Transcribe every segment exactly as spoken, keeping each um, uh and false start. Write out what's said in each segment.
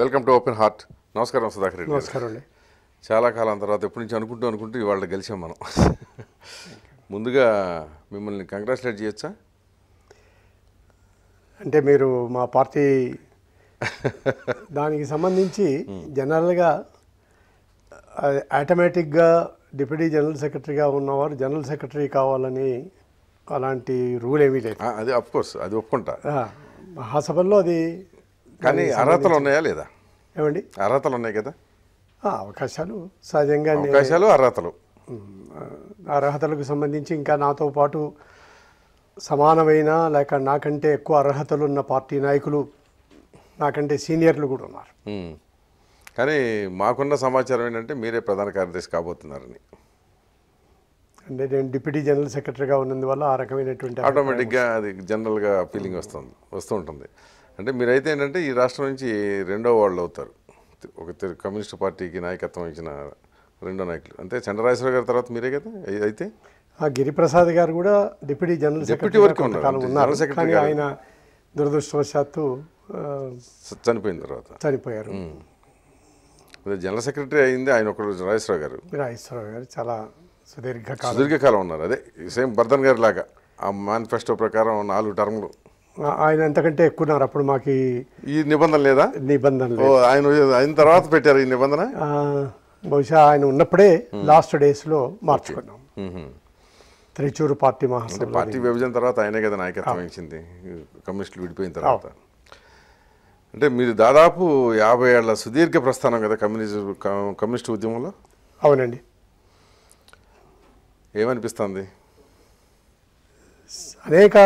Welcome to open heart. నమస్కారం సుధాకర్ రెడ్డి. నమస్కారం అండి. చాలా కాలం తర్వాత ఎప్పటి నుంచి అనుకుంటూ అనుకుంటూ ఇవాళ గెలిచాం మనం. ముందుగా మిమ్మల్ని కంగ్రాచులేట్ చేయొచ్చా? అంటే మీరు మా పార్టీ దానికి సంబంధించి జనరల్గా ఆటోమేటిక్గా డిప్యూటీ జనరల్ సెక్రటరీగా ఉన్నవారు జనరల్ సెక్రటరీ కావాలని అలాంటి రూల్ ఏమీ లేదు. అది అఫ్ కోర్స్ అది ఒప్పుకుంటా. మహాసభల్లో అది కానీ అర్హతలు ఉన్నాయా లేదా? ఏమండి, అర్హతలు ఉన్నాయి కదా. అవకాశాలు సహజంగా అవకాశాలు అర్హతలు అర్హతలకు సంబంధించి ఇంకా నాతో పాటు సమానమైన లేక నాకంటే ఎక్కువ అర్హతలు ఉన్న పార్టీ నాయకులు, నాకంటే సీనియర్లు కూడా ఉన్నారు. కానీ మాకున్న సమాచారం ఏంటంటే మీరే ప్రధాన కార్యదర్శి కాబోతున్నారని. అంటే నేను డిప్యూటీ జనరల్ సెక్రటరీగా ఉన్నందువల్ల ఆ రకమైనటువంటి ఆటోమేటిక్గా అది జనరల్గా ఫీలింగ్ వస్తుంది వస్తూ ఉంటుంది. అంటే మీరైతే ఏంటంటే ఈ రాష్ట్రం నుంచి రెండో వాళ్ళు అవుతారు. ఒక కమ్యూనిస్ట్ పార్టీకి నాయకత్వం ఇచ్చిన రెండో నాయకులు అంటే చంద్రరాజేశ్వరరావు గారి తర్వాత మీరే కదా. అయితే గిరిప్రసాద్ గారు కూడా డిప్యూటీ జనరల్ సెక్రటరీ వరకు ఉన్నారు. కానీ ఆయన దురదృష్టవశాత్తు చనిపోయిన తర్వాత చనిపోయారు. అదే జనరల్ సెక్రటరీ అయింది ఆయన ఒకరు రాజేశ్వరరావు గారు. రాజేశ్వరరావు గారు చాలా సుదీర్ఘకాలం సుదీర్ఘకాలం ఉన్నారు. అదే సేమ్ బర్ధన్ గారి లాగా ఆ మేనిఫెస్టో ప్రకారం నాలుగు టర్మ్లు. ఆయన ఎంతకంటే ఎక్కున్నారు అప్పుడు. మాకు ఈ నిబంధన లేదా? నిబంధన ఆయన అయిన తర్వాత పెట్టారు ఈ నిబంధన. బహుశా ఆయన ఉన్నప్పుడే లాస్ట్ డేస్లో మార్చుకున్నాం. త్రిచూరు పార్టీ మహాసభ పార్టీ విభజన తర్వాత ఆయనే కదా నాయకత్వం ఇచ్చింది కమ్యూనిస్టులు విడిపోయిన తర్వాత. అంటే మీరు దాదాపు యాభై ఏళ్ల సుదీర్ఘ ప్రస్థానం కదా కమ్యూనిజం కమ్యూనిస్ట్ ఉద్యమంలో. అవునండి. ఏమనిపిస్తుంది? అనేక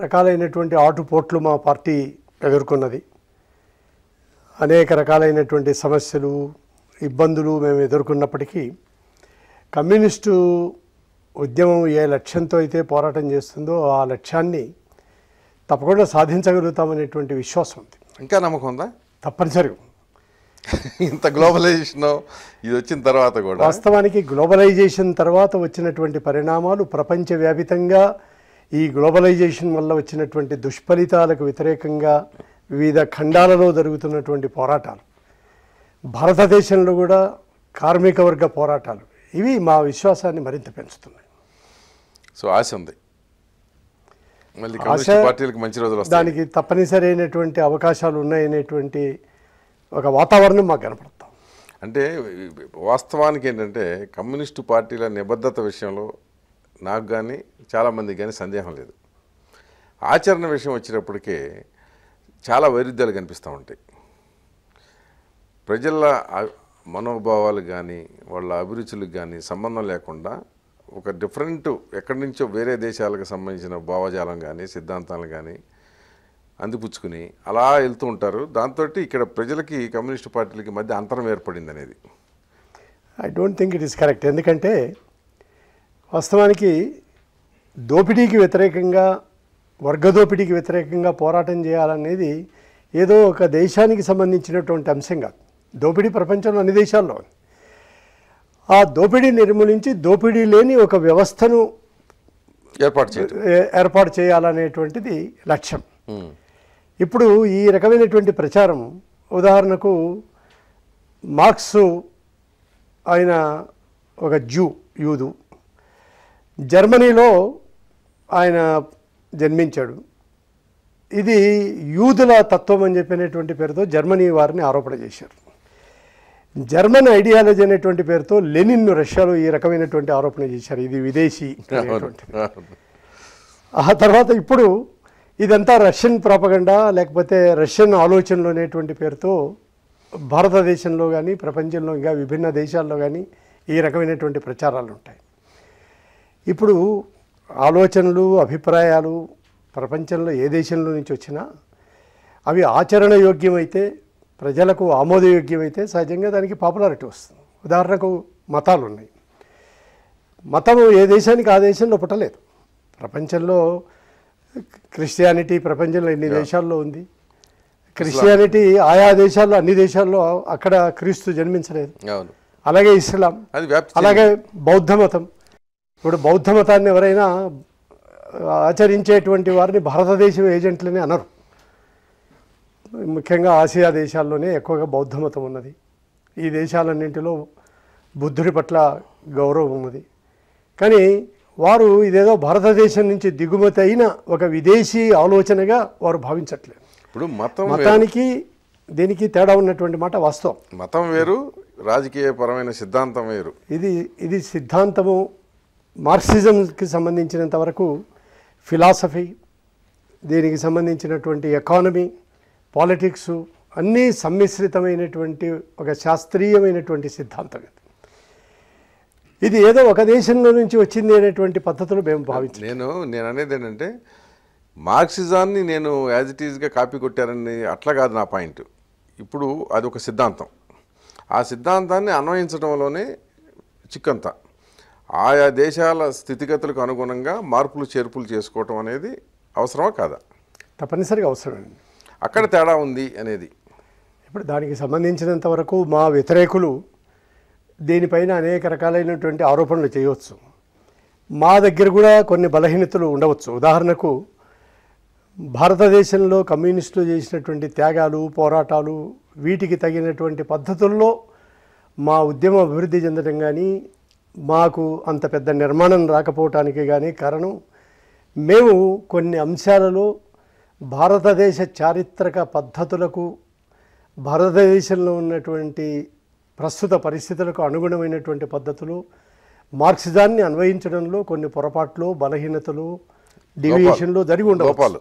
రకాలైనటువంటి ఆటుపోట్లు మా పార్టీ ఎదుర్కొన్నది. అనేక రకాలైనటువంటి సమస్యలు ఇబ్బందులు మేము ఎదుర్కొన్నప్పటికీ కమ్యూనిస్టు ఉద్యమం ఏ లక్ష్యంతో అయితే పోరాటం చేస్తుందో ఆ లక్ష్యాన్ని తప్పకుండా సాధించగలుగుతామనేటువంటి విశ్వాసం ఉంది. ఇంకా నమ్మకం ఉందా? తప్పనిసరిగా. ఇంత గ్లోబలైజేషన్ ఇది వచ్చిన తర్వాత కూడా వాస్తవానికి గ్లోబలైజేషన్ తర్వాత వచ్చినటువంటి పరిణామాలు ప్రపంచవ్యాప్తంగా ఈ గ్లోబలైజేషన్ వల్ల వచ్చినటువంటి దుష్ఫలితాలకు వ్యతిరేకంగా వివిధ ఖండాలలో జరుగుతున్నటువంటి పోరాటాలు, భారతదేశంలో కూడా కార్మిక వర్గ పోరాటాలు, ఇవి మా విశ్వాసాన్ని మరింత పెంచుతున్నాయి. సో ఆశ ఉంది మళ్ళీ కమ్యూనిస్ట్ పార్టీలకు మంచి రోజులు వస్తాయి, దానికి తప్పనిసరి అయినటువంటి అవకాశాలు ఉన్నాయనేటువంటి ఒక వాతావరణం మాకు కనపడతాం. అంటే వాస్తవానికి ఏంటంటే కమ్యూనిస్టు పార్టీల నిబద్ధత విషయంలో నాకు కానీ చాలామందికి కానీ సందేహం లేదు. ఆచరణ విషయం వచ్చేటప్పటికే చాలా వైరుధ్యాలు కనిపిస్తూ ఉంటాయి. ప్రజల మనోభావాలు కానీ వాళ్ళ అభిరుచులకు కానీ సంబంధం లేకుండా ఒక డిఫరెంట్ ఎక్కడి నుంచో వేరే దేశాలకు సంబంధించిన భావజాలం కానీ సిద్ధాంతాలు కానీ అందిపుచ్చుకుని అలా వెళ్తూ ఉంటారు. దాంతో ఇక్కడ ప్రజలకి కమ్యూనిస్టు పార్టీలకి మధ్య అంతరం ఏర్పడింది అనేది I don't think it is correct. ఎందుకంటే వాస్తవానికి దోపిడీకి వ్యతిరేకంగా, వర్గ దోపిడీకి వ్యతిరేకంగా పోరాటం చేయాలనేది ఏదో ఒక దేశానికి సంబంధించినటువంటి అంశం కాదు. దోపిడీ ప్రపంచంలో అన్ని దేశాల్లో ఆ దోపిడీ నిర్మూలించి దోపిడీ లేని ఒక వ్యవస్థను ఏర్పాటు ఏర్పాటు చేయాలనేటువంటిది లక్ష్యం. ఇప్పుడు ఈ రకమైనటువంటి ప్రచారం, ఉదాహరణకు మార్క్స్ ఆయన ఒక జ్యూ యూదు, జర్మనీలో ఆయన జన్మించాడు. ఇది యూదుల తత్వం అని చెప్పినటువంటి పేరుతో జర్మనీ వారిని ఆరోపణ చేశారు. జర్మన్ ఐడియాలజీ అనేటువంటి పేరుతో లెనిన్ రష్యాలో ఈ రకమైనటువంటి ఆరోపణ చేశారు. ఇది విదేశీ. ఆ తర్వాత ఇప్పుడు ఇదంతా రష్యన్ ప్రాపగండా లేకపోతే రష్యన్ ఆలోచనలు అనేటువంటి పేరుతో భారతదేశంలో కానీ ప్రపంచంలో ఇంకా విభిన్న దేశాల్లో కానీ ఈ రకమైనటువంటి ప్రచారాలు ఉంటాయి. ఇప్పుడు ఆలోచనలు, అభిప్రాయాలు ప్రపంచంలో ఏ దేశంలో నుంచి వచ్చినా అవి ఆచరణ యోగ్యమైతే, ప్రజలకు ఆమోదయోగ్యమైతే సహజంగా దానికి పాపులారిటీ వస్తుంది. ఉదాహరణకు మతాలు ఉన్నాయి. మతం ఏ దేశానికి ఆ దేశంలో పుట్టలేదు. ప్రపంచంలో క్రిస్టియానిటీ ప్రపంచంలో ఎన్ని దేశాల్లో ఉంది. క్రిస్టియానిటీ ఆయా దేశాల్లో అన్ని దేశాల్లో అక్కడ క్రీస్తు జన్మించలేదు. అలాగే ఇస్లాం, అలాగే బౌద్ధ మతం. ఇప్పుడు బౌద్ధ మతాన్ని ఎవరైనా ఆచరించేటువంటి వారిని భారతదేశం ఏజెంట్లని అనరు. ముఖ్యంగా ఆసియా దేశాల్లోనే ఎక్కువగా బౌద్ధ మతం ఉన్నది. ఈ దేశాలన్నింటిలో బుద్ధుడి పట్ల గౌరవం ఉన్నది. కానీ వారు ఇదేదో భారతదేశం నుంచి దిగుమతి అయిన ఒక విదేశీ ఆలోచనగా వారు భావించట్లేదు. ఇప్పుడు మతం మతానికి దీనికి తేడా ఉన్నటువంటి మాట వాస్తవం. మతం వేరు, రాజకీయపరమైన సిద్ధాంతం వేరు. ఇది ఇది సిద్ధాంతము మార్క్సిజంకి సంబంధించినంత వరకు ఫిలాసఫీ, దీనికి సంబంధించినటువంటి ఎకానమీ, పాలిటిక్స్ అన్నీ సమ్మిశ్రితమైనటువంటి ఒక శాస్త్రీయమైనటువంటి సిద్ధాంతం. ఇది ఏదో ఒక దేశంలో నుంచి వచ్చింది అనేటువంటి పద్ధతులు మేము భావించాం. నేను నేను అనేది ఏంటంటే మార్క్సిజాన్ని నేను యాజ్ ఇట్ ఈజ్గా కాపీ కొట్టారని అట్లా కాదు నా పాయింట్. ఇప్పుడు అది ఒక సిద్ధాంతం, ఆ సిద్ధాంతాన్ని అన్వయించడంలోనే చిక్కంతా. ఆయా దేశాల స్థితిగతులకు అనుగుణంగా మార్పులు చేర్పులు చేసుకోవటం అనేది అవసరమా కాదా? తప్పనిసరిగా అవసరమండి. అక్కడ తేడా ఉంది అనేది. ఇప్పుడు దానికి సంబంధించినంత వరకు మా వ్యతిరేకులు దీనిపైన అనేక రకాలైనటువంటి ఆరోపణలు చేయవచ్చు. మా దగ్గర కూడా కొన్ని బలహీనతలు ఉండవచ్చు. ఉదాహరణకు భారతదేశంలో కమ్యూనిస్టులు చేసినటువంటి త్యాగాలు, పోరాటాలు, వీటికి తగినటువంటి పద్ధతుల్లో మా ఉద్యమం అభివృద్ధి చెందడం కానీ, మాకు అంత పెద్ద నిర్మాణం రాకపోవటానికి కానీ కారణం మేము కొన్ని అంశాలలో భారతదేశ చారిత్రక పద్ధతులకు, భారతదేశంలో ఉన్నటువంటి ప్రస్తుత పరిస్థితులకు అనుగుణమైనటువంటి పద్ధతులు, మార్క్సిజాన్ని అన్వయించడంలో కొన్ని పొరపాట్లు, బలహీనతలు, డివియేషన్లు జరిగి ఉండవచ్చు.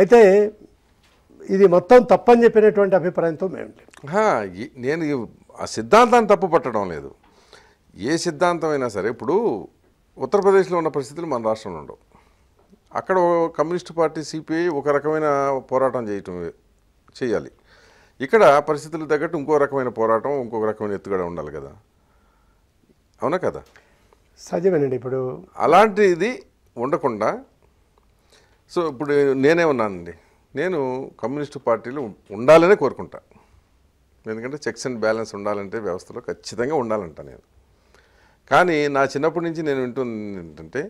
అయితే ఇది మొత్తం తప్పని చెప్పినటువంటి అభిప్రాయంతో మేము నేను ఆ సిద్ధాంతాన్ని తప్పు పట్టడం లేదు. ఏ సిద్ధాంతమైనా సరే. ఇప్పుడు ఉత్తరప్రదేశ్లో ఉన్న పరిస్థితులు మన రాష్ట్రంలో ఉండవు. అక్కడ కమ్యూనిస్ట్ పార్టీ సిపిఐ ఒక రకమైన పోరాటం చేయటం చేయాలి, ఇక్కడ పరిస్థితులు తగ్గట్టు ఇంకో రకమైన పోరాటం, ఇంకొక రకమైన ఎత్తుగడ ఉండాలి కదా. అవునా కదా? సహజమేనండి. ఇప్పుడు అలాంటిది ఉండకుండా సో ఇప్పుడు నేనే ఉన్నానండి, నేను కమ్యూనిస్టు పార్టీలు ఉండాలనే కోరుకుంటా. ఎందుకంటే చెక్స్ అండ్ బ్యాలెన్స్ ఉండాలంటే వ్యవస్థలో ఖచ్చితంగా ఉండాలంట నేను. కానీ నా చిన్నప్పటి నుంచి నేను వింటుంది ఏంటంటే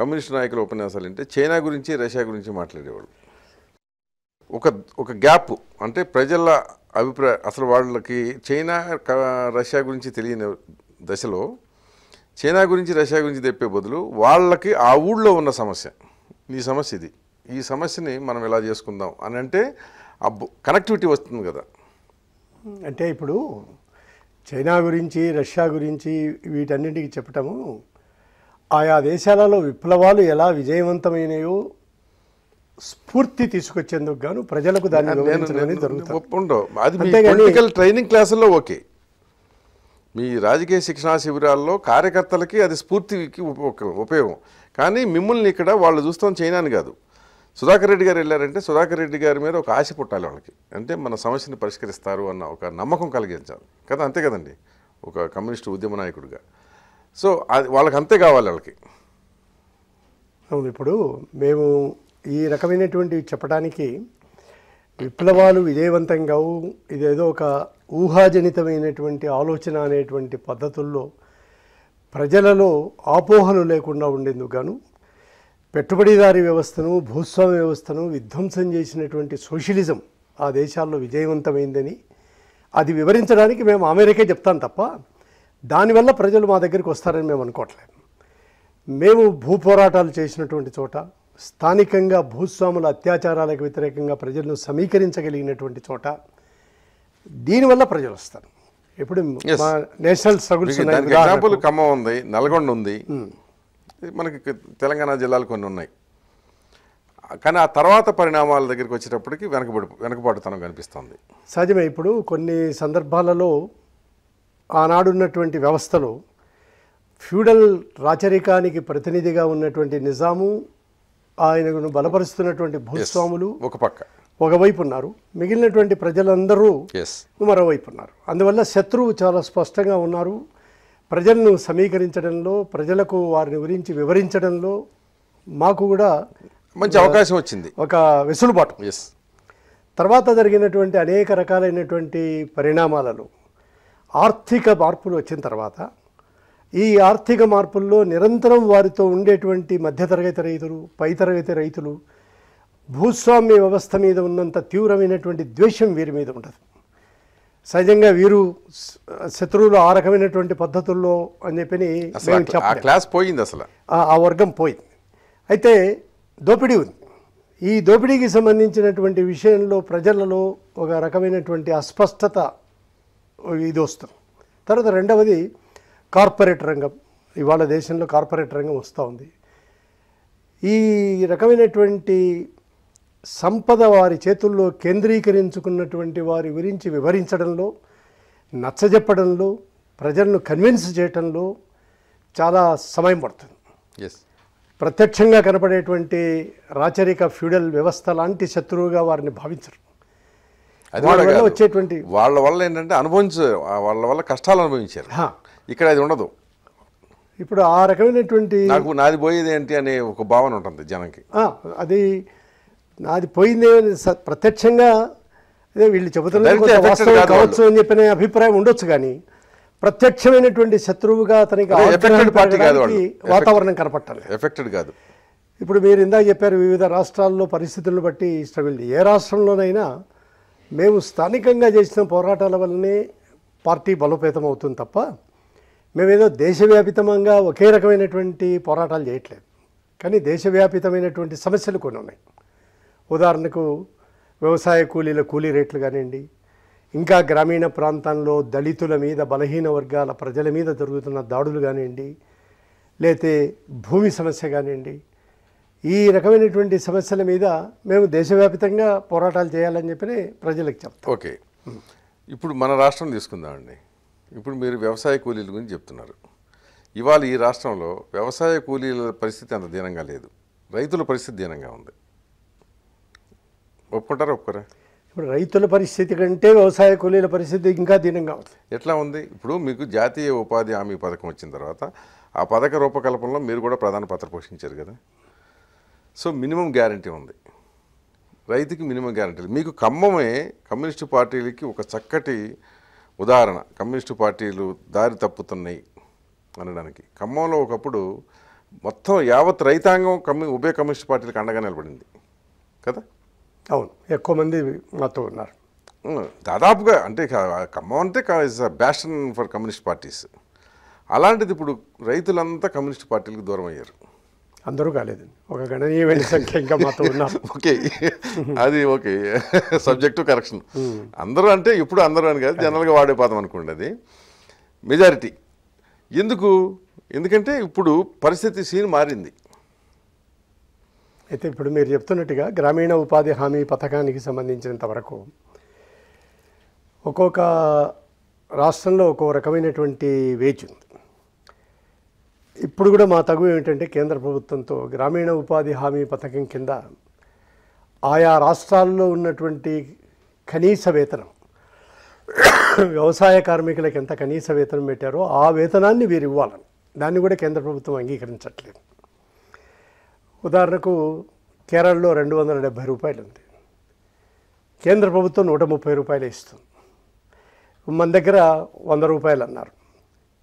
కమ్యూనిస్ట్ నాయకుల ఉపన్యాసాలు అంటే చైనా గురించి, రష్యా గురించి మాట్లాడేవాళ్ళు. ఒక ఒక గ్యాప్ అంటే ప్రజల అభిప్రాయం. అసలు వాళ్ళకి చైనా రష్యా గురించి తెలియని దశలో చైనా గురించి, రష్యా గురించి తెప్పే బదులు వాళ్ళకి ఆ ఊళ్ళో ఉన్న సమస్య, ఈ సమస్య ఇది, ఈ సమస్యని మనం ఎలా చేసుకుందాం అని అంటే ఆ కనెక్టివిటీ వస్తుంది కదా. అంటే ఇప్పుడు చైనా గురించి, రష్యా గురించి వీటన్నిటికి చెప్పటము ఆయా దేశాలలో విప్లవాలు ఎలా విజయవంతమైనయో స్ఫూర్తి తీసుకొచ్చేందుకు గాను ప్రజలకు దాన్ని జరుగుతుంది. ట్రైనింగ్ క్లాసుల్లో ఓకే, మీ రాజకీయ శిక్షణా శిబిరాల్లో కార్యకర్తలకి అది స్ఫూర్తికి ఉపయోగం. కానీ మిమ్మల్ని ఇక్కడ వాళ్ళు చూస్తాం చైనాని కాదు. సుధాకర్ రెడ్డి గారు వెళ్ళారంటే సుధాకర్ రెడ్డి గారి మీద ఒక ఆశ పుట్టాలి వాళ్ళకి, అంటే మన సమస్యని పరిష్కరిస్తారు అన్న ఒక నమ్మకం కలిగించాలి కదా. అంతే కదండి ఒక కమ్యూనిస్టు ఉద్యమ నాయకుడిగా. సో అది వాళ్ళకి అంతే కావాలి వాళ్ళకి. ఇప్పుడు మేము ఈ రకమైనటువంటివి చెప్పడానికి విప్లవాలు విజయవంతంగా ఇదేదో ఒక ఊహాజనితమైనటువంటి ఆలోచన అనేటువంటి పద్ధతుల్లో ప్రజలలో ఆపోహలు లేకుండా ఉండేందుకు గాను పెట్టుబడిదారీ వ్యవస్థను, భూస్వామ్య వ్యవస్థను విధ్వంసం చేసినటువంటి సోషలిజం ఆ దేశాల్లో విజయవంతమైందని అది వివరించడానికి మేము అమెరికే చెప్తాం తప్ప దానివల్ల ప్రజలు మా దగ్గరికి వస్తారని మేము అనుకోవట్లేదు. మేము భూ పోరాటాలు చేసినటువంటి చోట, స్థానికంగా భూస్వాముల అత్యాచారాలకు వ్యతిరేకంగా ప్రజలను సమీకరించగలిగినటువంటి చోట దీనివల్ల ప్రజలు వస్తారు. ఇప్పుడు నేషనల్ స్ట్రగుల్స్ ఎగ్జాంపుల్ ఖమ్మం ఉంది, నల్గొండ ఉంది, మనకి తెలంగాణ జిల్లాలు కొన్ని ఉన్నాయి. కానీ ఆ తర్వాత పరిణామాల దగ్గరికి వచ్చేటప్పటికి వెనకబడి వెనకబాటుతనం కనిపిస్తుంది. సహజమే. ఇప్పుడు కొన్ని సందర్భాలలో ఆనాడున్నటువంటి వ్యవస్థలో ఫ్యూడల్ రాచరికానికి ప్రతినిధిగా ఉన్నటువంటి నిజాము, ఆయనను బలపరుస్తున్నటువంటి భూస్వాములు ఒక పక్క ఒకవైపు ఉన్నారు, మిగిలినటువంటి ప్రజలందరూ మరోవైపు ఉన్నారు. అందువల్ల శత్రువు చాలా స్పష్టంగా ఉన్నారు. ప్రజలను సమీకరించడంలో, ప్రజలకు వారిని గురించి వివరించడంలో మాకు కూడా మంచి అవకాశం వచ్చింది, ఒక వెసులుబాటు. తర్వాత జరిగినటువంటి అనేక రకాలైనటువంటి పరిణామాలలో ఆర్థిక మార్పులు వచ్చిన తర్వాత ఈ ఆర్థిక మార్పుల్లో నిరంతరం వారితో ఉండేటువంటి మధ్యతరగతి రైతులు, పైతరగతి రైతులు, భూస్వామ్య వ్యవస్థ మీద ఉన్నంత తీవ్రమైనటువంటి ద్వేషం వీరి మీద ఉంటుంది. సహజంగా వీరు శత్రువులు ఆ రకమైనటువంటి పద్ధతుల్లో అని చెప్పని ఆ క్లాస్ పోయింది, అసలు ఆ వర్గం పోయింది. అయితే దోపిడీ ఉంది. ఈ దోపిడీకి సంబంధించినటువంటి విషయంలో ప్రజలలో ఒక రకమైనటువంటి అస్పష్టత ఇది వస్తుంది. తర్వాత రెండవది కార్పొరేట్ రంగం. ఇవాళ దేశంలో కార్పొరేట్ రంగం వస్తూ ఉంది. ఈ రకమైనటువంటి సంపద వారి చేతుల్లో కేంద్రీకరించుకున్నటువంటి వారి గురించి వివరించడంలో, నచ్చజెప్పడంలో, ప్రజలను కన్విన్స్ చేయడంలో చాలా సమయం పడుతుంది. ప్రత్యక్షంగా కనపడేటువంటి రాచరిక ఫ్యూడల్ వ్యవస్థ లాంటి శత్రువుగా వారిని భావించరు. వాళ్ళ వచ్చేటువంటి వాళ్ళ వల్ల ఏంటంటే అనుభవించు వాళ్ళ వల్ల కష్టాలు అనుభవించారు. ఇక్కడ అది ఉండదు. ఇప్పుడు ఆ రకమైనటువంటి నాకు నాది పోయేది ఏంటి అనే ఒక భావన ఉంటుంది జనానికి. అది నాది పోయింది ప్రత్యక్షంగా అదే వీళ్ళు చెబుతున్నారు కావచ్చు అని చెప్పిన అభిప్రాయం ఉండొచ్చు. కానీ ప్రత్యక్షమైనటువంటి శత్రువుగా అతనికి వాతావరణం కనపట్టాలి, ఎఫెక్టెడ్ కాదు. ఇప్పుడు మీరు ఇందాక చెప్పారు వివిధ రాష్ట్రాల్లో పరిస్థితులను బట్టి స్ట్రగుల్. ఏ రాష్ట్రంలోనైనా మేము స్థానికంగా చేసిన పోరాటాల వల్లనే పార్టీ బలోపేతం అవుతుంది తప్ప మేమేదో దేశవ్యాపితంగా ఒకే రకమైనటువంటి పోరాటాలు చేయట్లేదు. కానీ దేశవ్యాపితమైనటువంటి సమస్యలు కొన్ని ఉన్నాయి. ఉదాహరణకు వ్యవసాయ కూలీల కూలీ రేట్లు కానివ్వండి, ఇంకా గ్రామీణ ప్రాంతాల్లో దళితుల మీద, బలహీన వర్గాల ప్రజల మీద జరుగుతున్న దాడులు కానివ్వండి, లేతే భూమి సమస్య కానివ్వండి, ఈ రకమైనటువంటి సమస్యల మీద మేము దేశవ్యాప్తంగా పోరాటాలు చేయాలని చెప్పి ప్రజలకు చెప్తాం. ఓకే, ఇప్పుడు మన రాష్ట్రం తీసుకుందామండి. ఇప్పుడు మీరు వ్యవసాయ కూలీల గురించి చెప్తున్నారు. ఇవాళ ఈ రాష్ట్రంలో వ్యవసాయ కూలీల పరిస్థితి అంత దీనంగా లేదు, రైతుల పరిస్థితి దీనంగా ఉంది. ఒప్పుకుంటారా ఒప్పుకోరా? ఇప్పుడు రైతుల పరిస్థితి కంటే వ్యవసాయ కూలీల పరిస్థితి ఇంకా దీనంగా ఉంది. ఎట్లా ఉంది? ఇప్పుడు మీకు జాతీయ ఉపాధి హామీ పథకం వచ్చిన తర్వాత ఆ పథక రూపకల్పనలో మీరు కూడా ప్రధాన పాత్ర పోషించారు కదా. సో మినిమం గ్యారంటీ ఉంది, రైతుకి మినిమం గ్యారంటీ. మీకు ఖమ్మమే కమ్యూనిస్టు పార్టీలకి ఒక చక్కటి ఉదాహరణ. కమ్యూనిస్టు పార్టీలు దారి తప్పుతున్నాయి అనడానికి ఖమ్మంలో ఒకప్పుడు మొత్తం యావత్ రైతాంగం కమ్యూ ఉభయ కమ్యూనిస్టు పార్టీలకు అండగా నిలబడింది కదా. అవును, ఎక్కువ మంది మాతో ఉన్నారు దాదాపుగా. అంటే ఖమ్మం అంటే బ్యాస్టన్ ఫర్ కమ్యూనిస్ట్ పార్టీస్. అలాంటిది ఇప్పుడు రైతులంతా కమ్యూనిస్ట్ పార్టీలకు దూరం అయ్యారు. అందరూ కాలేదండి, ఒక గణనీయమైన సంఖ్య ఇంకా మాతో ఉన్నారు. ఓకే, అది ఓకే, సబ్జెక్ట్ కరెక్షన్. అందరూ అంటే ఇప్పుడు అందరూ అని కాదు, జనరల్గా వాడే పదం అనుకోండి అది, మెజారిటీ. ఎందుకు? ఎందుకంటే ఇప్పుడు పరిస్థితి సీన్ మారింది. అయితే ఇప్పుడు మీరు చెప్తున్నట్టుగా గ్రామీణ ఉపాధి హామీ పథకానికి సంబంధించినంత వరకు ఒక్కొక్క రాష్ట్రంలో ఒక్కో రకమైనటువంటి వేచి ఉంది. ఇప్పుడు కూడా మా తగు ఏమిటంటే కేంద్ర ప్రభుత్వంతో గ్రామీణ ఉపాధి హామీ పథకం కింద ఆయా రాష్ట్రాల్లో ఉన్నటువంటి కనీస వేతనం, వ్యవసాయ కార్మికులకు ఎంత కనీస వేతనం పెట్టారో ఆ వేతనాన్ని వీరు ఇవ్వాలని, దాన్ని కూడా కేంద్ర ప్రభుత్వం అంగీకరించట్లేదు. ఉదాహరణకు కేరళలో రెండు వందల డెబ్భై రూపాయలు ఉంది, కేంద్ర ప్రభుత్వం నూట ముప్పై రూపాయలు ఇస్తుంది. మన దగ్గర వంద రూపాయలు అన్నారు,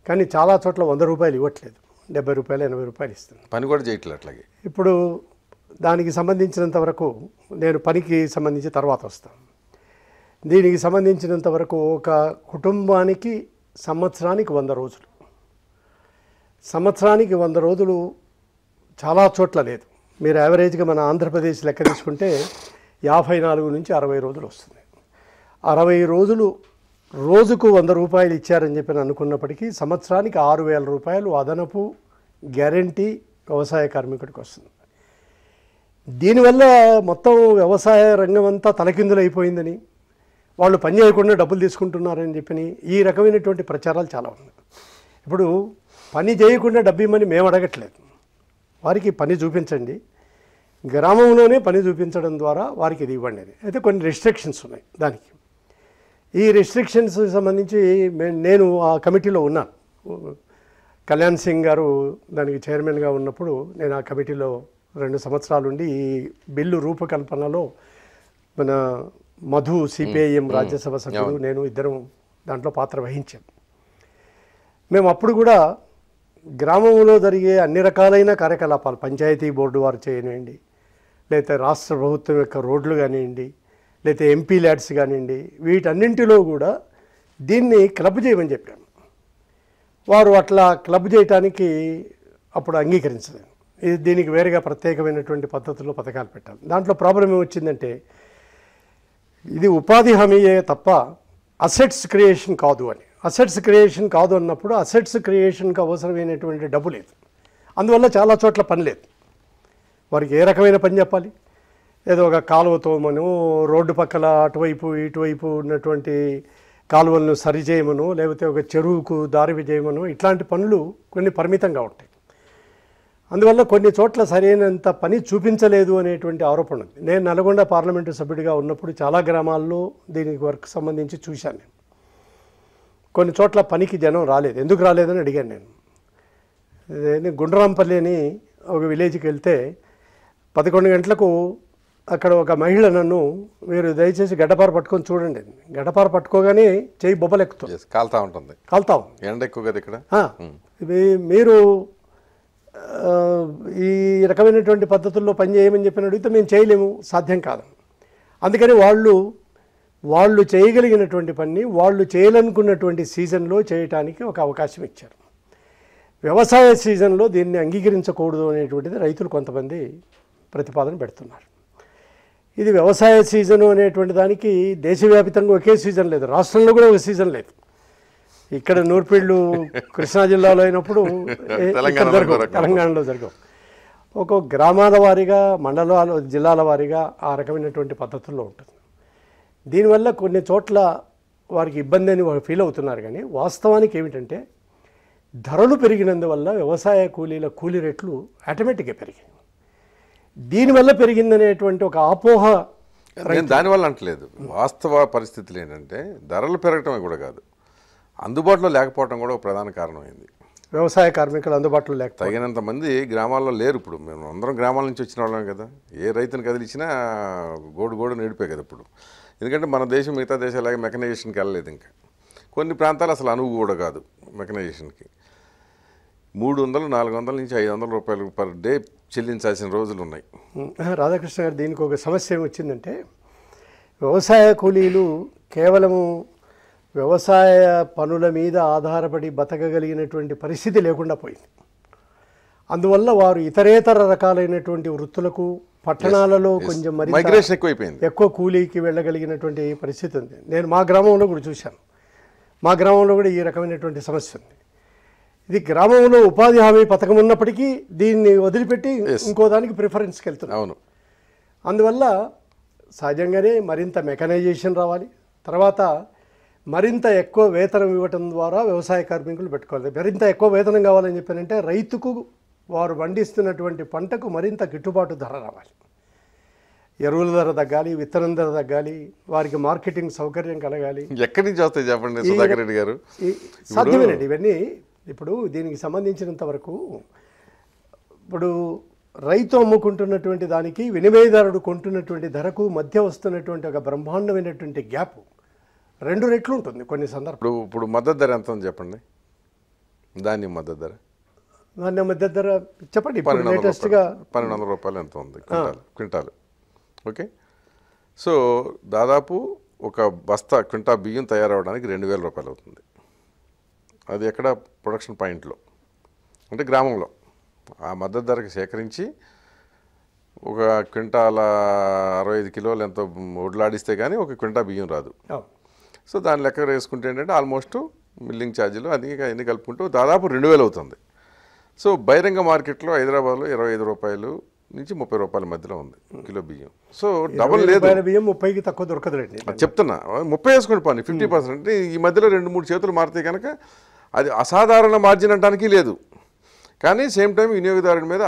కానీ చాలా చోట్ల వంద రూపాయలు ఇవ్వట్లేదు, డెబ్బై రూపాయలు ఎనభై రూపాయలు ఇస్తుంది. పని కూడా చేయట్లేదు అట్లాగే. ఇప్పుడు దానికి సంబంధించినంత వరకు, నేను పనికి సంబంధించి తర్వాత వస్తాను, దీనికి సంబంధించినంత వరకు ఒక కుటుంబానికి సంవత్సరానికి వంద రోజులు సంవత్సరానికి వంద రోజులు చాలా చోట్ల లేదు. మీరు యావరేజ్గా మన ఆంధ్రప్రదేశ్ లెక్క తీసుకుంటే యాభై నాలుగు నుంచి అరవై రోజులు వస్తుంది. అరవై రోజులు రోజుకు వంద రూపాయలు ఇచ్చారని చెప్పి అనుకున్నప్పటికీ సంవత్సరానికి ఆరు వేల రూపాయలు అదనపు గ్యారంటీ వ్యవసాయ కార్మికుడికి వస్తుంది. దీనివల్ల మొత్తం వ్యవసాయ రంగం అంతా తలకిందులైపోయిందని, వాళ్ళు పని చేయకుండా డబ్బులు తీసుకుంటున్నారని చెప్పి ఈ రకమైనటువంటి ప్రచారాలు చాలా ఉన్నాయి. ఇప్పుడు పని చేయకుండా డబ్బు ఇమ్మని మేము అడగట్లేదు, వారికి పని చూపించండి, గ్రామంలోనే పని చూపించడం ద్వారా వారికి ఇది ఇవ్వండి అని. అయితే కొన్ని రిస్ట్రిక్షన్స్ ఉన్నాయి దానికి. ఈ రిస్ట్రిక్షన్స్ సంబంధించి నేను ఆ కమిటీలో ఉన్నాను. కళ్యాణ్ సింగ్ గారు దానికి చైర్మన్గా ఉన్నప్పుడు నేను ఆ కమిటీలో రెండు సంవత్సరాలు ఉండి ఈ బిల్లు రూపకల్పనలో మన మధు, సిపిఐఎం రాజ్యసభ సభ్యుడు, నేను ఇద్దరం దాంట్లో పాత్ర వహించాం. మేము అప్పుడు కూడా గ్రామంలో జరిగే అన్ని రకాలైన కార్యకలాపాలు, పంచాయతీ బోర్డు వారు చేయనివ్వండి, लेते राष्ट्र ప్రభుత్వం యొక్క రోడ్లు గానిండి లేతే ఎంపీ ల్యాడ్స్ గానిండి వీటన్నింటిలో కూడా దీన్ని క్లబ్ చేయమని చెప్పాను. వారు అట్లా క్లబ్ చేయడానికి అప్పుడు అంగీకరించలేదు. ఇది దీనికి వేరేగా ప్రత్యేకమైనటువంటి పద్ధతుల్లో పథకాలు పెట్టాలి. దాంట్లో ప్రాబ్లం ఏమొచ్చిందంటే ఇది ఉపాధి హామీయే తప్ప అసెట్స్ క్రియేషన్ కాదు అని. అసెట్స్ క్రియేషన్ కాదు అన్నప్పుడు అసెట్స్ క్రియేషన్కి అవసరమైనటువంటి డబ్బు లేదు. అందువల్ల చాలా చోట్ల పని లేదు. వారికి ఏ రకమైన పని చెప్పాలి? ఏదో ఒక కాలువతో మనం రోడ్డు పక్కల అటువైపు ఇటువైపు ఉన్నటువంటి కాలువలను సరి చేయమను, లేకపోతే ఒక చెరువుకు దారి చేయమను, ఇట్లాంటి పనులు కొన్ని పరిమితంగా ఉంటాయి. అందువల్ల కొన్ని చోట్ల సరైనంత పని చూపించలేదు అనేటువంటి ఆరోపణ ఉంది. నేను నల్గొండ పార్లమెంటు సభ్యుడిగా ఉన్నప్పుడు చాలా గ్రామాల్లో దీనికి వర్క్ సంబంధించి చూశాను. నేను కొన్ని చోట్ల పనికి జనం రాలేదు. ఎందుకు రాలేదని అడిగాను. నేను గుండ్రాంపల్లి అని ఒక విలేజ్కి వెళ్తే పదకొండు గంటలకు అక్కడ ఒక మహిళ నన్ను, మీరు దయచేసి గడ్డపార పట్టుకొని చూడండి, గడ్డపార పట్టుకోగానే చేయి బొబ్బలెక్కుతుంది, కాలుతా ఉంటుంది, కాలుతా ఉంది, ఎండ ఎక్కువ కదా ఇక్కడ, మీరు ఈ రకమైనటువంటి పద్ధతుల్లో పని చేయమని చెప్పిన అడిగితే మేము చేయలేము, సాధ్యం కాదు. అందుకని వాళ్ళు వాళ్ళు చేయగలిగినటువంటి పని వాళ్ళు చేయాలనుకున్నటువంటి సీజన్లో చేయటానికి ఒక అవకాశం ఇచ్చారు. వ్యవసాయ సీజన్లో దీన్ని అంగీకరించకూడదు అనేటువంటిది రైతులు కొంతమంది ప్రతిపాదన పెడుతున్నారు. ఇది వ్యవసాయ సీజను అనేటువంటి దానికి దేశవ్యాప్తంగా ఒకే సీజన్ లేదు, రాష్ట్రంలో కూడా ఒక సీజన్ లేదు. ఇక్కడ నూర్పిళ్ళు కృష్ణా జిల్లాలో అయినప్పుడు తెలంగాణలో జరగవు. ఒక గ్రామాల వారీగా మండలాల జిల్లాల వారీగా ఆ రకమైనటువంటి పద్ధతుల్లో ఉంటుంది. దీనివల్ల కొన్ని చోట్ల వారికి ఇబ్బంది అని వారు ఫీల్ అవుతున్నారు. కానీ వాస్తవానికి ఏమిటంటే ధరలు పెరిగినందువల్ల వ్యవసాయ కూలీల కూలీ రేట్లు ఆటోమేటిక్గా పెరిగాయి. దీనివల్ల పెరిగిందనేటువంటి ఒక అపోహ. నేను దానివల్ల అంటలేదు, వాస్తవ పరిస్థితులు ఏంటంటే ధరలు పెరగటమే కూడా కాదు, అందుబాటులో లేకపోవడం కూడా ఒక ప్రధాన కారణమైంది. వ్యవసాయ కార్మికులు అందుబాటులో లేక తగినంత మంది గ్రామాల్లో లేరు. ఇప్పుడు మేము అందరం గ్రామాల నుంచి వచ్చిన వాళ్ళం కదా, ఏ రైతుని కదిలిచ్చినా గోడు గోడు నేడిపోయి కదా ఇప్పుడు. ఎందుకంటే మన దేశం మిగతా దేశాలలాగా మెకనైజేషన్కి వెళ్ళలేదు. ఇంకా కొన్ని ప్రాంతాలు అసలు అనువు కూడా కాదు మెకనైజేషన్కి. మూడు వందలు నాలుగు వందల నుంచి ఐదు వందల రూపాయలు పర్ డే చెల్లించాల్సిన రోజులు ఉన్నాయి. రాధాకృష్ణ గారు, దీనికి ఒక సమస్య ఏమొచ్చిందంటే వ్యవసాయ కూలీలు కేవలము వ్యవసాయ పనుల మీద ఆధారపడి బతకగలిగినటువంటి పరిస్థితి లేకుండా పోయింది. అందువల్ల వారు ఇతరేతర రకాలైనటువంటి వృత్తులకు పట్టణాలలో కొంచెం మరి మైగ్రేషన్ ఎక్కువైపోయింది, ఎక్కువ కూలీకి వెళ్ళగలిగినటువంటి పరిస్థితి ఉంది. నేను మా గ్రామంలో కూడా చూశాను. మా గ్రామంలో కూడా ఈ రకమైనటువంటి సమస్య ఉంది. ఇది గ్రామంలో ఉపాధి హామీ పథకం ఉన్నప్పటికీ దీన్ని వదిలిపెట్టి ఇంకో దానికి ప్రిఫరెన్స్కి వెళ్తున్నాం. అవును, అందువల్ల సహజంగానే మరింత మెకనైజేషన్ రావాలి. తర్వాత మరింత ఎక్కువ వేతనం ఇవ్వటం ద్వారా వ్యవసాయ కార్మికులు పెట్టుకోవాలి. మరింత ఎక్కువ వేతనం కావాలని చెప్పానంటే రైతుకు వారు పండిస్తున్నటువంటి పంటకు మరింత గిట్టుబాటు ధర రావాలి, ఎరువుల ధర తగ్గాలి, విత్తనం ధర తగ్గాలి, వారికి మార్కెటింగ్ సౌకర్యం కలగాలి. ఎక్కడి నుంచి వస్తాయి చెప్పండి సుధాకర్ రెడ్డి గారు? సాధ్యమేనండి ఇవన్నీ. ఇప్పుడు దీనికి సంబంధించినంత వరకు ఇప్పుడు రైతు అమ్ముకుంటున్నటువంటి దానికి వినియోగదారుడు కొంటున్నటువంటి ధరకు మధ్య వస్తున్నటువంటి ఒక బ్రహ్మాండమైనటువంటి గ్యాప్ రెండు రెట్లు ఉంటుంది కొన్ని సందర్భాలు. ఇప్పుడు మద్దతు ధర ఎంత చెప్పండి? ధాన్యం మద్దతు ధర ధాన్యం మద్దతు ధర చెప్పండి, లేటెస్ట్గా పన్నెండు వందల రూపాయలు ఎంత ఉంది క్వింటాలు. ఓకే, సో దాదాపు ఒక బస్తా క్వింటా బియ్యం తయారవడానికి రెండు వేల రూపాయలు అవుతుంది. అది ఎక్కడ? ప్రొడక్షన్ పాయింట్లో, అంటే గ్రామంలో. ఆ మద్దతు ధరకు సేకరించి ఒక క్వింటాల అరవై ఐదు కిలోలు ఎంతో ఒడ్లాడిస్తే కానీ ఒక క్వింటా బియ్యం రాదు. సో దాని లెక్క వేసుకుంటే ఏంటంటే ఆల్మోస్ట్ మిల్లింగ్ ఛార్జీలు అది ఎన్ని కలుపుకుంటూ దాదాపు రెండు వేలు అవుతుంది. సో బహిరంగ మార్కెట్లో హైదరాబాద్లో ఇరవై ఐదు రూపాయలు నుంచి ముప్పై రూపాయల మధ్యలో ఉంది కిలో బియ్యం. సో డబల్ లేదు, బియ్యం ముప్పైకి తక్కువ దొరకదులేండి. చెప్తున్నా ముప్పై వేసుకోండి పని, ఫిఫ్టీ పర్సెంట్ ఈ మధ్యలో రెండు మూడు చేతులు మారితే కనుక అది అసాధారణ మార్జిన్ అంటానికి లేదు. కానీ సేమ్ టైం వినియోగదారుడి మీద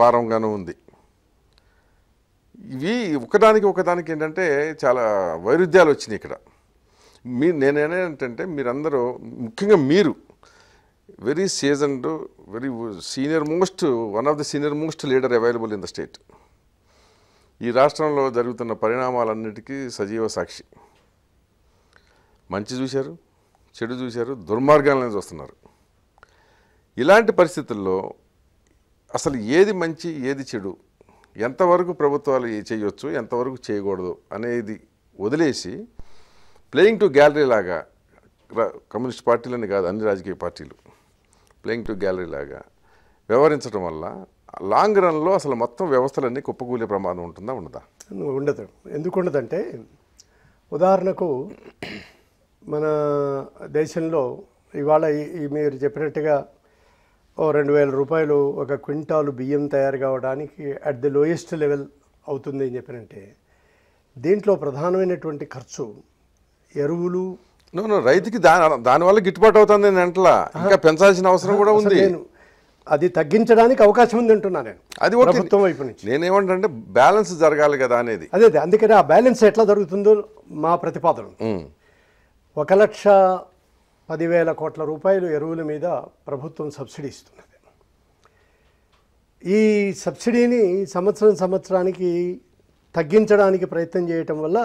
భారంగానూ ఉంది. ఇవి ఒకదానికి ఒకదానికి ఏంటంటే చాలా వైరుధ్యాలు వచ్చినాయి ఇక్కడ. మీ నేనేంటంటే మీరందరూ ముఖ్యంగా మీరు very seasoned, very senior most, one of the senior most leader available in the state. ఈ రాష్ట్రంలో జరుగుతున్న పరిణామాలన్నిటికీ సజీవ సాక్షి. మంచి చూశారు, చెడు చూశారు, దుర్మార్గాలను చూస్తున్నారు. ఇలాంటి పరిస్థితుల్లో అసలు ఏది మంచి ఏది చెడు, ఎంతవరకు ప్రభుత్వాలు చేయొచ్చు ఎంతవరకు చేయకూడదు అనేది వదిలేసి ప్లేయింగ్ టు గ్యాలరీ లాగా కమ్యూనిస్ట్ పార్టీలని కాదు అన్ని రాజకీయ పార్టీలు ప్లేయింగ్ టు గ్యాలరీ లాగా వ్యవహరించడం వల్ల లాంగ్ రన్లో అసలు మొత్తం వ్యవస్థలన్నీ కుప్పకూలే ప్రమాదం ఉంటుందా ఉండదా? ఉండదు. ఎందుకు ఉండదంటే ఉదాహరణకు మన దేశంలో ఇవాళ ఈ మీరు చెప్పినట్టుగా ఓ రెండు వేల రూపాయలు ఒక క్వింటాలు బియ్యం తయారు కావడానికి అట్ ది లోయెస్ట్ లెవెల్ అవుతుంది అని చెప్పినంటే దీంట్లో ప్రధానమైనటువంటి ఖర్చు ఎరువులు. రైతుకి దాని దానివల్ల గిట్టుబాటు అవుతుంది అంటలా ఇంకా పెంచాల్సిన అవసరం కూడా ఉంది. నేను అది తగ్గించడానికి అవకాశం ఉంది అంటున్నాను నేను. అది ప్రభుత్వం వైపు నుంచి నేనేమంటే బ్యాలెన్స్ జరగాలి కదా అనేది అదే. అందుకని ఆ బ్యాలెన్స్ ఎట్లా జరుగుతుందో మా ప్రతిపాదన ఒక లక్ష పదివేల కోట్ల రూపాయలు ఎరువుల మీద ప్రభుత్వం సబ్సిడీ ఇస్తున్నది. ఈ సబ్సిడీని సంవత్సరం సంవత్సరానికి తగ్గించడానికి ప్రయత్నం చేయటం వల్ల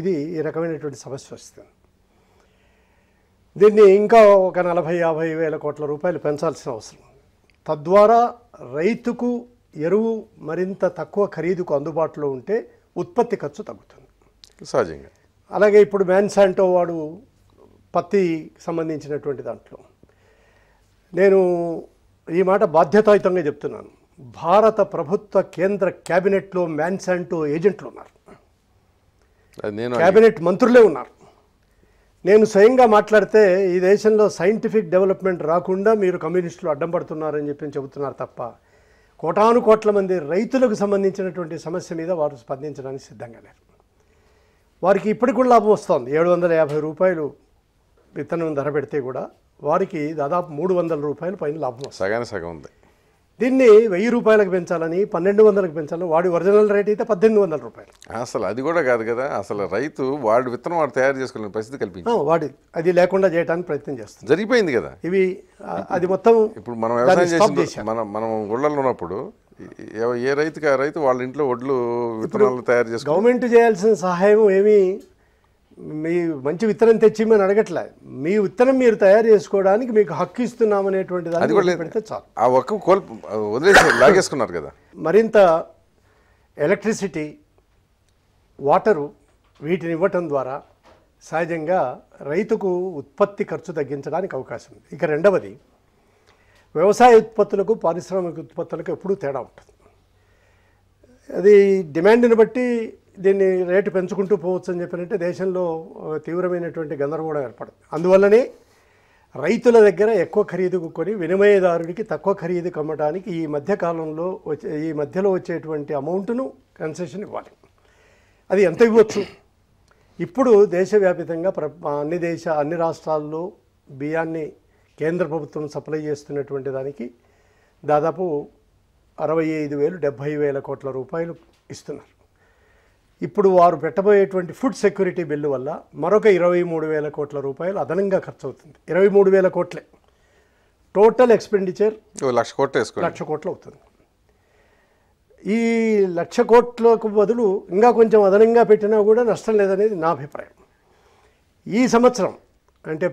ఇది ఈ రకమైనటువంటి సమస్య వస్తుంది. దీన్ని ఇంకా ఒక నలభై యాభై వేల కోట్ల రూపాయలు పెంచాల్సిన అవసరం. తద్వారా రైతుకు ఎరువు మరింత తక్కువ ఖరీదుకు అందుబాటులో ఉంటే ఉత్పత్తి ఖర్చు తగ్గుతుంది సహజంగా. అలాగే ఇప్పుడు మ్యాన్సాంటో వాడు పత్తి సంబంధించినటువంటి దాంట్లో నేను ఈ మాట బాధ్యతాయుతంగా చెప్తున్నాను. భారత ప్రభుత్వ కేంద్ర క్యాబినెట్లో మ్యాన్సాంటో ఏజెంట్లు ఉన్నారు, క్యాబినెట్ మంత్రులే ఉన్నారు. నేను స్వయంగా మాట్లాడితే ఈ దేశంలో సైంటిఫిక్ డెవలప్మెంట్ రాకుండా మీరు కమ్యూనిస్టులు అడ్డం పడుతున్నారని చెప్పి చెబుతున్నారు తప్ప కోటాను కోట్ల మంది రైతులకు సంబంధించినటువంటి సమస్య మీద వారు స్పందించడానికి సిద్ధంగా లేరు. వారికి ఇప్పటికి కూడా లాభం వస్తుంది. ఏడు వందల యాభై రూపాయలు విత్తనం ధర పెడితే కూడా వారికి దాదాపు మూడు వందల రూపాయలు పైన లాభం సగానే సగం ఉంది. దీన్ని వెయ్యి రూపాయలకు పెంచాలని పన్నెండు వందలకు పెంచాలని వాడి ఒరిజినల్ రేట్ అయితే పద్దెనిమిది వందల రూపాయలు అసలు అది కూడా కాదు కదా. అసలు రైతు వాడి విత్తనం వాడు తయారు చేసుకునే పరిస్థితి కల్పించి వాడి అది లేకుండా చేయడానికి ప్రయత్నం చేస్తాం జరిగిపోయింది కదా. ఇవి అది మొత్తం ఇప్పుడు మనం మనం మనం ఒళ్ళల్లో ఉన్నప్పుడు ఏ రైతుకి ఆ రైతు వాళ్ళ ఇంట్లో ఒడ్లు విత్తనాలు తయారు చేసి గవర్నమెంట్ చేయాల్సిన సహాయం ఏమీ మీ మంచి విత్తనం తెచ్చి మేము అడగట్లే. మీ విత్తనం మీరు తయారు చేసుకోవడానికి మీకు హక్కు ఇస్తున్నామనేటువంటి దాన్ని పెడితే చాలు. ఆ ఒక్క కోల్పు వదిలేసి లాగేసుకున్నారు కదా. మరింత ఎలక్ట్రిసిటీ వాటరు వీటిని ఇవ్వటం ద్వారా సహజంగా రైతుకు ఉత్పత్తి ఖర్చు తగ్గించడానికి అవకాశం ఉంది. ఇక రెండవది వ్యవసాయ ఉత్పత్తులకు పారిశ్రామిక ఉత్పత్తులకు ఎప్పుడూ తేడా ఉంటుంది. అది డిమాండ్ని బట్టి దీన్ని రేటు పెంచుకుంటూ పోవచ్చు అని చెప్పినంటే దేశంలో తీవ్రమైనటువంటి గందరగోళం ఏర్పడుతుంది. అందువల్లనే రైతుల దగ్గర ఎక్కువ ఖరీదుకు కొని వినిమయదారుడికి తక్కువ ఖరీదు కమ్మడానికి ఈ మధ్యకాలంలో వచ్చే ఈ మధ్యలో వచ్చేటువంటి అమౌంట్ను కన్సెషన్ ఇవ్వాలి. అది ఎంత ఇవ్వచ్చు? ఇప్పుడు దేశవ్యాప్తంగా ప్ర అన్ని దేశ అన్ని రాష్ట్రాల్లో బియ్యాన్ని కేంద్ర ప్రభుత్వం సప్లై చేస్తున్నటువంటి దానికి దాదాపు అరవై ఐదు వేలు డెబ్భై వేల కోట్ల రూపాయలు ఇస్తున్నారు. ఇప్పుడు వారు పెట్టబోయేటువంటి ఫుడ్ సెక్యూరిటీ బిల్లు వల్ల మరొక ఇరవై మూడు వేల కోట్ల రూపాయలు అదనంగా ఖర్చు అవుతుంది. ఇరవై మూడు వేల కోట్లే టోటల్ ఎక్స్పెండిచర్ లక్ష కోట్లు లక్ష కోట్లు అవుతుంది. ఈ లక్ష కోట్లకు బదులు ఇంకా కొంచెం అదనంగా పెట్టినా కూడా నష్టం లేదనేది నా అభిప్రాయం. ఈ సంవత్సరం అంటే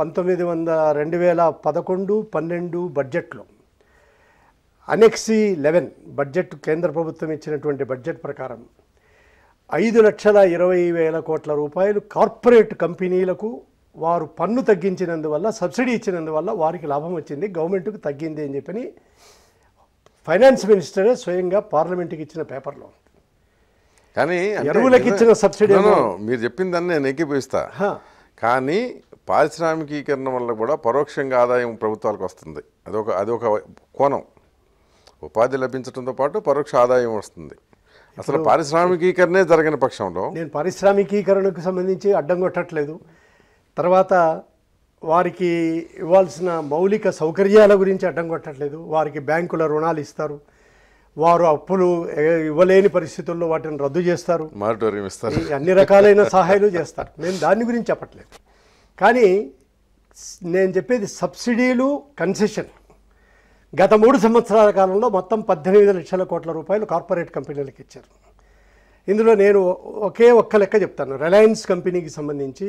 పంతొమ్మిది వందల రెండు వేల పదకొండు పన్నెండు బడ్జెట్లో అనెక్సీ లెవెన్ బడ్జెట్ కేంద్ర ప్రభుత్వం ఇచ్చినటువంటి బడ్జెట్ ప్రకారం ఐదు లక్షల ఇరవై వేల కోట్ల రూపాయలు కార్పొరేట్ కంపెనీలకు వారు పన్ను తగ్గించినందువల్ల సబ్సిడీ ఇచ్చినందువల్ల వారికి లాభం వచ్చింది, గవర్నమెంట్కు తగ్గింది అని చెప్పని ఫైనాన్స్ మినిస్టరే స్వయంగా పార్లమెంట్కి ఇచ్చిన పేపర్లో. కానీ ఎరువులకు ఇచ్చిన సబ్సిడీ మీరు చెప్పిందని నేను ఎక్కిపోయిస్తా. కానీ పారిశ్రామికీకరణ వల్ల కూడా పరోక్షంగా ఆదాయం ప్రభుత్వాలకు వస్తుంది. అదొక అదొక కోణం. ఉపాధి లభించడంతో పాటు పరోక్ష ఆదాయం వస్తుంది. అసలు పారిశ్రామికీకరణే జరగని పక్షంలో నేను పారిశ్రామికీకరణకు సంబంధించి అడ్డం కొట్టట్లేదు. తర్వాత వారికి ఇవ్వాల్సిన మౌలిక సౌకర్యాల గురించి అడ్డం కొట్టట్లేదు. వారికి బ్యాంకుల రుణాలు ఇస్తారు, వారు అప్పులు ఇవ్వలేని పరిస్థితుల్లో వాటిని రద్దు చేస్తారు, మారిటోరియం ఇస్తారు, అన్ని రకాలైన సహాయాలు చేస్తారు. నేను దాని గురించి చెప్పట్లేదు. కానీ నేను చెప్పేది సబ్సిడీలు కన్సెషన్ గత మూడు సంవత్సరాల కాలంలో మొత్తం పద్దెనిమిది లక్షల కోట్ల రూపాయలు కార్పొరేట్ కంపెనీలకు ఇచ్చారు. ఇందులో నేను ఒకే ఒక్క లెక్క చెప్తాను. రిలయన్స్ కంపెనీకి సంబంధించి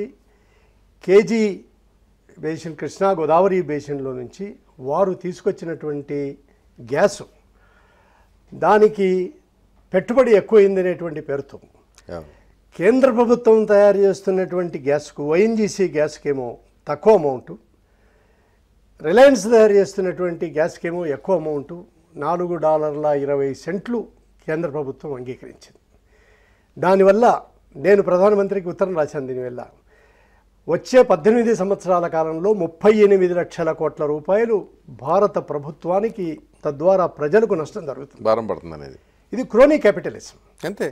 కేజీ బేసిన్ కృష్ణా గోదావరి బేసిన్లో నుంచి వారు తీసుకొచ్చినటువంటి గ్యాసు దానికి పెట్టుబడి ఎక్కువైందనేటువంటి పేరుతో కేంద్ర ప్రభుత్వం తయారు చేస్తున్నటువంటి గ్యాస్కు ఓఎన్జీసీ గ్యాస్కేమో తక్కువ అమౌంట్, రిలయన్స్ తయారు చేస్తున్నటువంటి గ్యాస్కేమో ఎక్కువ అమౌంట్, నాలుగు డాలర్ల ఇరవై సెంట్లు కేంద్ర ప్రభుత్వం అంగీకరించింది. దానివల్ల నేను ప్రధానమంత్రికి ఉత్తరం రాశాను, దీనివల్ల వచ్చే పద్దెనిమిది సంవత్సరాల కాలంలో ముప్పై ఎనిమిది లక్షల కోట్ల రూపాయలు భారత ప్రభుత్వానికి తద్వారా ప్రజలకు నష్టం జరుగుతుంది, భారం పడుతుంది అనేది. ఇది క్రోనీ క్యాపిటలిజం అంతే.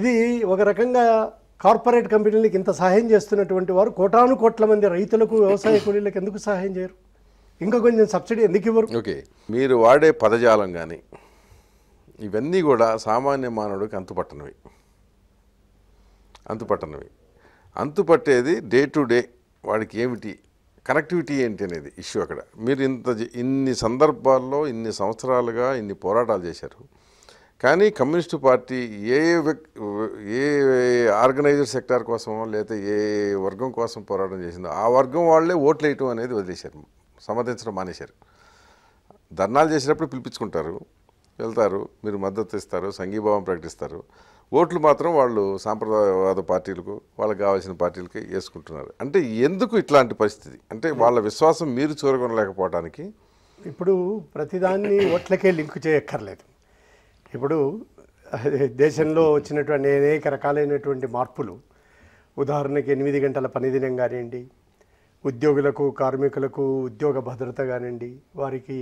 ఇది ఒక రకంగా కార్పొరేట్ కంపెనీలకు ఇంత సహాయం చేస్తున్నటువంటి వారు కోటాను కోట్ల మంది రైతులకు వ్యవసాయ కూలీలకు ఎందుకు సహాయం చేయరు? ఇంకా కొంచెం సబ్సిడీ ఎందుకు ఇవ్వరు? ఓకే, మీరు వాడే పదజాలం కానీ ఇవన్నీ కూడా సామాన్య మానవుడికి అంతుపట్టనివి అంతుపట్టనివి అంతుపట్టేది డే టు డే వాడికి ఏమిటి కనెక్టివిటీ ఏంటి అనేది ఇష్యూ. అక్కడ మీరు ఇంత ఇన్ని సందర్భాల్లో ఇన్ని సంవత్సరాలుగా ఇన్ని పోరాటాలు చేశారు, కానీ కమ్యూనిస్టు పార్టీ ఏ ఏ ఆర్గనైజర్ సెక్టార్ కోసమో లేకపోతే ఏ వర్గం కోసం పోరాటం చేసిందో ఆ వర్గం వాళ్ళే ఓట్లు వేయటం అనేది వదిలేశారు, సమర్థించడం మానేశారు. ధర్నాలు చేసినప్పుడు పిలిపించుకుంటారు, వెళ్తారు, మీరు మద్దతు ఇస్తారు, సంఘీభావం ప్రకటిస్తారు. ఓట్లు మాత్రం వాళ్ళు సాంప్రదాయవాద పార్టీలకు వాళ్ళకి కావాల్సిన పార్టీలకి వేసుకుంటున్నారు. అంటే ఎందుకు ఇట్లాంటి పరిస్థితి? అంటే వాళ్ళ విశ్వాసం మీరు చూరగొనలేకపోవడానికి. ఇప్పుడు ప్రతిదాన్ని ఓట్లకే లింక్ చేయక్కర్లేదు. ఇప్పుడు దేశంలో వచ్చినటువంటి అనేక రకాలైనటువంటి మార్పులు, ఉదాహరణకి ఎనిమిది గంటల పనిదినం కానివ్వండి, ఉద్యోగులకు కార్మికులకు ఉద్యోగ భద్రత కానివ్వండి, వారికి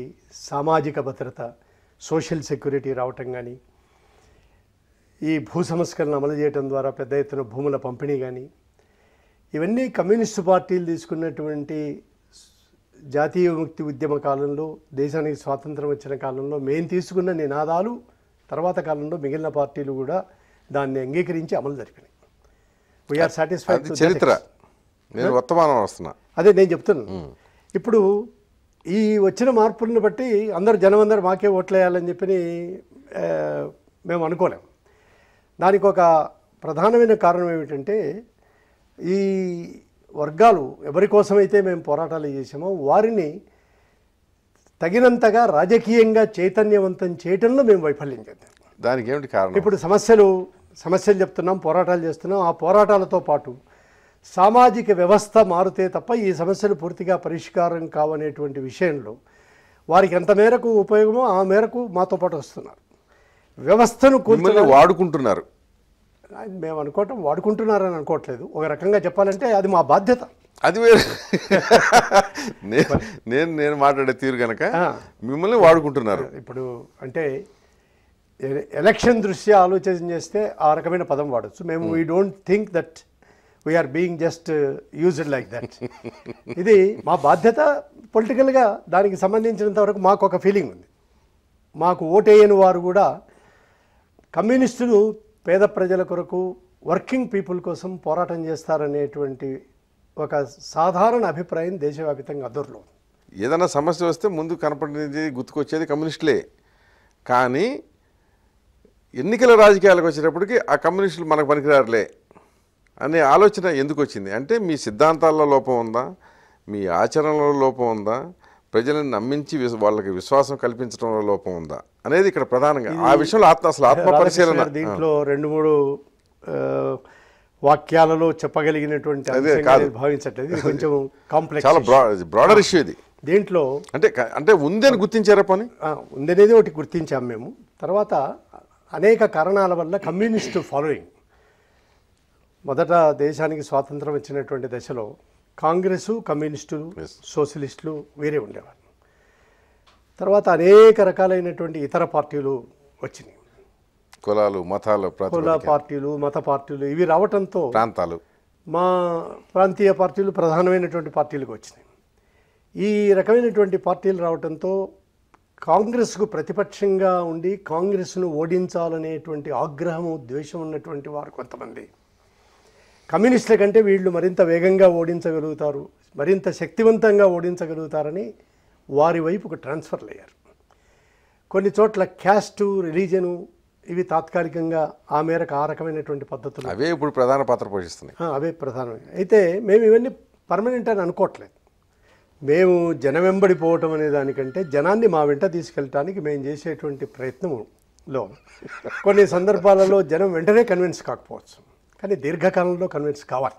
సామాజిక భద్రత సోషల్ సెక్యూరిటీ రావటం కానీ, ఈ భూ సంస్కరణ అమలు చేయడం ద్వారా పెద్ద ఎత్తున భూముల పంపిణీ కానీ, ఇవన్నీ కమ్యూనిస్టు పార్టీలు తీసుకున్నటువంటి జాతీయ విముక్తి ఉద్యమ కాలంలో, దేశానికి స్వాతంత్రం వచ్చిన కాలంలో మేము తీసుకున్న నినాదాలు తర్వాత కాలంలో మిగిలిన పార్టీలు కూడా దాన్ని అంగీకరించి అమలు జరిపినాయి. We are satisfied. చరిత్ర నేను వర్తమానం వస్తున్నా అదే నేను చెప్తున్నాను. ఇప్పుడు ఈ వచ్చిన మార్పులను బట్టి అందరు జనం అందరూ మాకే ఓట్లేయాలని చెప్పి మేము అనుకోలేము. దానికి ఒక ప్రధానమైన కారణం ఏమిటంటే ఈ వర్గాలు ఎవరి కోసమైతే మేము పోరాటాలు చేసామో వారిని తగినంతగా రాజకీయంగా చైతన్యవంతం చేయటంలో మేము వైఫల్యం చెందాం. దానికి ఏమిటి కారణం? ఇప్పుడు సమస్యలు సమస్యలు చెప్తున్నాం, పోరాటాలు చేస్తున్నాం. ఆ పోరాటాలతో పాటు సామాజిక వ్యవస్థ మారితే తప్ప ఈ సమస్యలు పూర్తిగా పరిష్కారం కావనేటువంటి విషయంలో వారికి ఎంత మేరకు ఉపయోగమో ఆ మేరకు మాతో పాటు వస్తున్నారు. వ్యవస్థను కూర్చొని వాడుకుంటున్నారు. మేము అనుకోవటం వాడుకుంటున్నారని అనుకోవట్లేదు, ఒక రకంగా చెప్పాలంటే అది మా బాధ్యత. అది వేరు. నేను నేను మాట్లాడే తీరు కనుక మిమ్మల్ని వాడుకుంటున్నారు. ఇప్పుడు అంటే ఎలక్షన్ దృష్ట్యా ఆలోచన చేస్తే ఆ రకమైన పదం వాడచ్చు. మేము we don't think that we are being just used like that. ఇది మా బాధ్యత. పొలిటికల్గా దానికి సంబంధించినంత వరకు మాకు ఒక ఫీలింగ్ ఉంది. మాకు ఓటేయని వారు కూడా కమ్యూనిస్టులు పేద ప్రజల కొరకు వర్కింగ్ పీపుల్ కోసం పోరాటం చేస్తారనేటువంటి ఒక సాధారణ అభిప్రాయం దేశవ్యాప్తంగా అదురులో. ఏదైనా సమస్య వస్తే ముందు కనపడేది గుర్తుకొచ్చేది కమ్యూనిస్టులే. కానీ ఎన్నికల రాజకీయాలకు వచ్చేటప్పటికి ఆ కమ్యూనిస్టులు మనకు పనికిరారులే అనే ఆలోచన ఎందుకు వచ్చింది? అంటే మీ సిద్ధాంతాల్లో లోపం ఉందా, మీ ఆచరణలో లోపం ఉందా, ప్రజలను నమ్మించి వాళ్ళకి విశ్వాసం కల్పించడంలో లోపం ఉందా అనేది ఇక్కడ ప్రధానంగా. ఆ విషయంలో ఆత్మ అసలు ఆత్మ పరిశీలన దీంట్లో రెండు మూడు వాక్యాలలో చెప్పగలిగినటువంటి అదే కాదు భావించట్లేదు. కొంచెం కాంప్లెక్స్, చాలా బ్రాడర్ ఇష్యూ ఇది. దీంట్లో అంటే అంటే ఉందని గుర్తించారా? పని ఉందనేది ఒకటి గుర్తించాము మేము. తర్వాత అనేక కారణాల వల్ల కమ్యూనిస్టు ఫాలోయింగ్, మొదట దేశానికి స్వాతంత్రం వచ్చినటువంటి దశలో కాంగ్రెసు, కమ్యూనిస్టులు, సోషలిస్టులు వేరే ఉండేవారు. తర్వాత అనేక రకాలైనటువంటి ఇతర పార్టీలు వచ్చినాయి, కులాలు మతాలు, కుల పార్టీలు, మత పార్టీలు, ఇవి రావటంతో ప్రాంతాలు మా ప్రాంతీయ పార్టీలు ప్రధానమైనటువంటి పార్టీలకు వచ్చినాయి. ఈ రకమైనటువంటి పార్టీలు రావడంతో కాంగ్రెస్కు ప్రతిపక్షంగా ఉండి కాంగ్రెస్ను ఓడించాలనేటువంటి ఆగ్రహము, ద్వేషం ఉన్నటువంటి వారు కొంతమంది కమ్యూనిస్టుల కంటే వీళ్ళు మరింత వేగంగా ఓడించగలుగుతారు, మరింత శక్తివంతంగా ఓడించగలుగుతారని వారి వైపుకు ట్రాన్స్ఫర్లు అయ్యారు. కొన్ని చోట్ల క్యాస్టు, రిలీజను ఇవి తాత్కాలికంగా ఆ మేరకు ఆ రకమైనటువంటి పద్ధతులు అవే ఇప్పుడు ప్రధాన పాత్ర పోషిస్తున్నాయి. అవే ప్రధానమైన. అయితే మేము ఇవన్నీ పర్మనెంట్ అని అనుకోవట్లేదు. మేము జనం వెంబడిపోవటం అనే దానికంటే జనాన్ని మా వెంట తీసుకెళ్ళటానికి మేము చేసేటువంటి ప్రయత్నం కొన్ని సందర్భాలలో జనం వెంటనే కన్విన్స్ కాకపోవచ్చు కానీ దీర్ఘకాలంలో కన్విన్స్ కావాలి.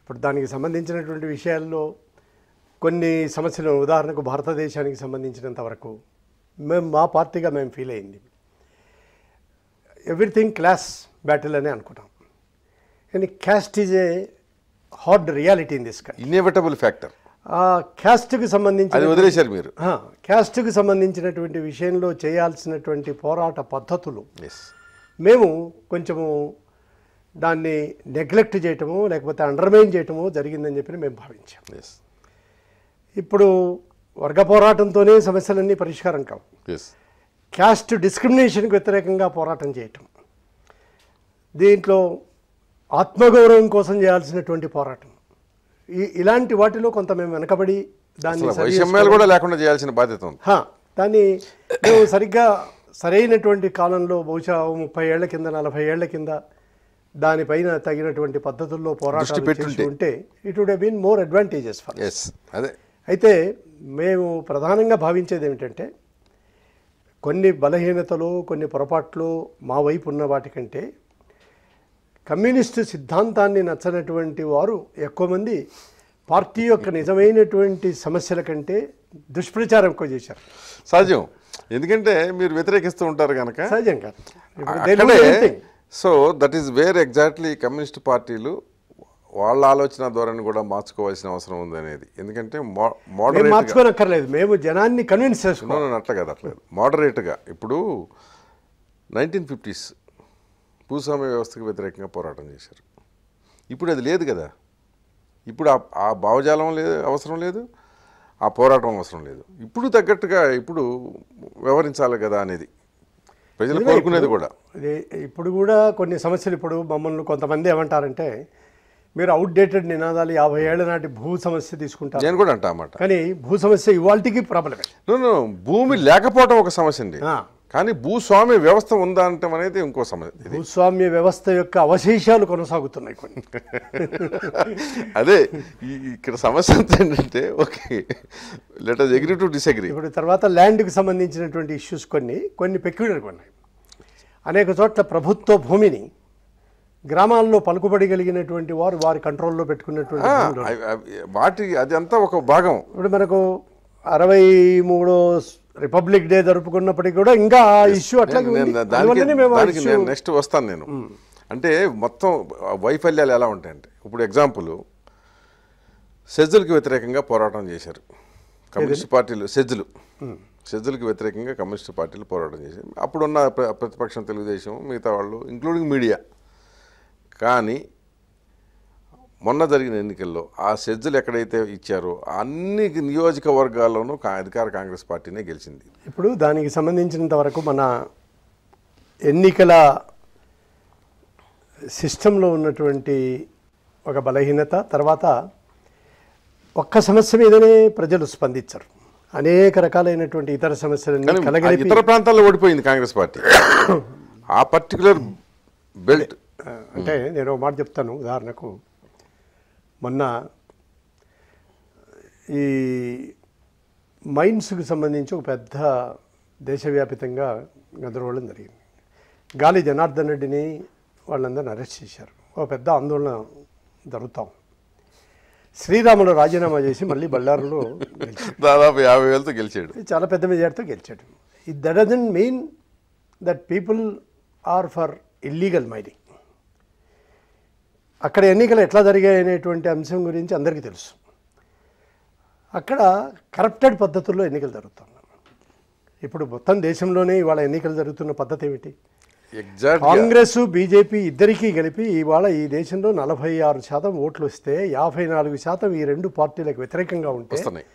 ఇప్పుడు దానికి సంబంధించినటువంటి విషయాల్లో కొన్ని సమస్యలు ఉదాహరణకు భారతదేశానికి సంబంధించినంత వరకు మేము మా పార్టీగా మేము ఫీల్ అయింది ఎవ్రీథింగ్ క్లాస్ బ్యాటిల్ అని అనుకుంటాం కానీ caste is a hard reality in this country inevitable factor. క్యాస్ట్కి సంబంధించి వదిలేశారు మీరు. క్యాస్ట్కి సంబంధించినటువంటి విషయంలో చేయాల్సినటువంటి పోరాట పద్ధతులు మేము కొంచెము దాన్ని నెగ్లెక్ట్ చేయటము లేకపోతే అండర్మైన్ చేయటము జరిగిందని చెప్పి మేము భావించాం. ఇప్పుడు వర్గ పోరాటంతోనే సమస్యలన్నీ పరిష్కారం కావు. క్యాస్ట్ డిస్క్రిమినేషన్కి వ్యతిరేకంగా పోరాటం చేయటం దీంట్లో ఆత్మగౌరవం కోసం చేయాల్సినటువంటి పోరాటం ఇలాంటి వాటిలో కొంత మేము వెనకబడి దాన్ని వైషమ్యాలు కూడా లేకుండా చేయాల్సిన బాధ్యత ఉంది. దాన్ని మేము సరిగ్గా సరైనటువంటి కాలంలో బహుశా ముప్పై ఏళ్ల కింద నలభై ఏళ్ల కింద దానిపైన తగినటువంటి పద్ధతుల్లో పోరాటం పెట్టుకుంటే it would been more advantages for us. అదే అయితే మేము ప్రధానంగా భావించేది ఏమిటంటే కొన్ని బలహీనతలు కొన్ని పొరపాట్లు మా వైపు ఉన్న వాటికంటే కమ్యూనిస్టు సిద్ధాంతాన్ని నచ్చనటువంటి వారు ఎక్కువ మంది పార్టీ యొక్క నిజమైనటువంటి సమస్యల కంటే దుష్ప్రచారం ఎక్కువ చేశారు. సహజం, ఎందుకంటే మీరు వ్యతిరేకిస్తూ ఉంటారు కనుక సహజం కాదు. So that is where exactly communist పార్టీలు వాళ్ళ ఆలోచన ధోరణి కూడా మార్చుకోవాల్సిన అవసరం ఉంది అనేది. ఎందుకంటే మోడరేట్ మార్చుకోనక్కర్లేదు మేము జనాన్ని కన్విన్స్ చేసుకున్నాను అట్లా కదా అట్లేదు మోడరేట్గా. ఇప్పుడు నైన్టీన్ ఫిఫ్టీస్ భూస్వామ్య వ్యవస్థకు వ్యతిరేకంగా పోరాటం చేశారు. ఇప్పుడు అది లేదు కదా, ఇప్పుడు ఆ భావజాలం లేదు, అవసరం లేదు, ఆ పోరాటం అవసరం లేదు. ఇప్పుడు తగ్గట్టుగా ఇప్పుడు వ్యవహరించాలి కదా అనేది ప్రజలు కోరుకునేది కూడా. ఇప్పుడు కూడా కొన్ని సమస్యలు ఇప్పుడు మమ్మల్ని కొంతమంది ఏమంటారంటే మీరు అవుట్డేటెడ్ నినాదాలు యాభై ఏళ్ల నాటి భూ సమస్య తీసుకుంటారు నేను కూడా అంటా అన్నమాట. కానీ భూ సమస్య ఇవాళకి ప్రాబ్లమే. నో భూమి లేకపోవడం ఒక సమస్య అండి, కానీ భూస్వామ్య వ్యవస్థ ఉందా అంటే అనేది ఇంకో సమస్య. భూస్వామ్య వ్యవస్థ యొక్క అవశేషాలు కొనసాగుతున్నాయి కొన్ని. అదే ఇక్కడ సమస్య ఏంటంటే okay let us agree to disagree. ఇప్పుడు తర్వాత ల్యాండ్కి సంబంధించినటువంటి ఇష్యూస్ కొన్ని కొన్ని పెక్యులర్గా ఉన్నాయి. అనేక చోట్ల ప్రభుత్వ భూమిని గ్రామాల్లో పలుకుబడిగలిగినటువంటి వారు వారి కంట్రోల్లో పెట్టుకున్నటువంటి వాటి అది అంతా ఒక భాగం. ఇప్పుడు మనకు అరవై మూడో రిపబ్లిక్ డే జరుపుకున్నప్పటికీ కూడా ఇంకా ఇష్యూ అట్లాగే నెక్స్ట్ వస్తాను నేను. అంటే మొత్తం వైఫల్యాలు ఎలా ఉంటాయంటే ఇప్పుడు ఎగ్జాంపుల్ సెజ్జులకి వ్యతిరేకంగా పోరాటం చేశారు కమ్యూనిస్ట్ పార్టీలు. సెజ్జులు సెజ్జులకి వ్యతిరేకంగా కమ్యూనిస్ట్ పార్టీలు పోరాటం చేశారు అప్పుడున్న ప్రతిపక్షం తెలుగుదేశం మిగతా వాళ్ళు ఇంక్లూడింగ్ మీడియా. కానీ మొన్న జరిగిన ఎన్నికల్లో ఆ సెజ్జులు ఎక్కడైతే ఇచ్చారో అన్ని నియోజకవర్గాల్లోనూ అధికార కాంగ్రెస్ పార్టీనే గెలిచింది. ఇప్పుడు దానికి సంబంధించినంత వరకు మన ఎన్నికల సిస్టంలో ఉన్నటువంటి ఒక బలహీనత. తర్వాత ఒక్క సమస్య మీదనే ప్రజలు స్పందించరు, అనేక రకాలైనటువంటి ఇతర సమస్యలను కలగలిపి ఇతర ప్రాంతాల్లో ఓడిపోయింది కాంగ్రెస్ పార్టీ. ఆ పర్టికులర్ బెల్ట్ అంటే నేను ఒక మాట చెప్తాను. ఉదాహరణకు మొన్న ఈ మైన్స్కి సంబంధించి ఒక పెద్ద దేశవ్యాప్తంగా గందరగోళం జరిగింది. గాలి జనార్దన్ రెడ్డిని వాళ్ళందరిని అరెస్ట్ చేశారు. ఒక పెద్ద ఆందోళన జరుగుతాం. శ్రీరాములు రాజీనామా చేసి మళ్ళీ బళ్ళారులో దాదాపు యాభై వేలతో గెలిచాడు, చాలా పెద్ద మెజార్టీతో గెలిచాడు. It doesn't mean that people are for illegal mining. అక్కడ ఎన్నికలు ఎట్లా జరిగాయి అనేటువంటి అంశం గురించి అందరికీ తెలుసు. అక్కడ కరప్టెడ్ పద్ధతుల్లో ఎన్నికలు జరుగుతున్నాయి. ఇప్పుడు మొత్తం దేశంలోనే ఇవాళ ఎన్నికలు జరుగుతున్న పద్ధతి ఏమిటి? కాంగ్రెస్ బీజేపీ ఇద్దరికీ కలిపి ఇవాళ ఈ దేశంలో నలభై ఆరు శాతం ఓట్లు వస్తే యాభై నాలుగు శాతం ఈ రెండు పార్టీలకు వ్యతిరేకంగా ఉంటున్నాయి.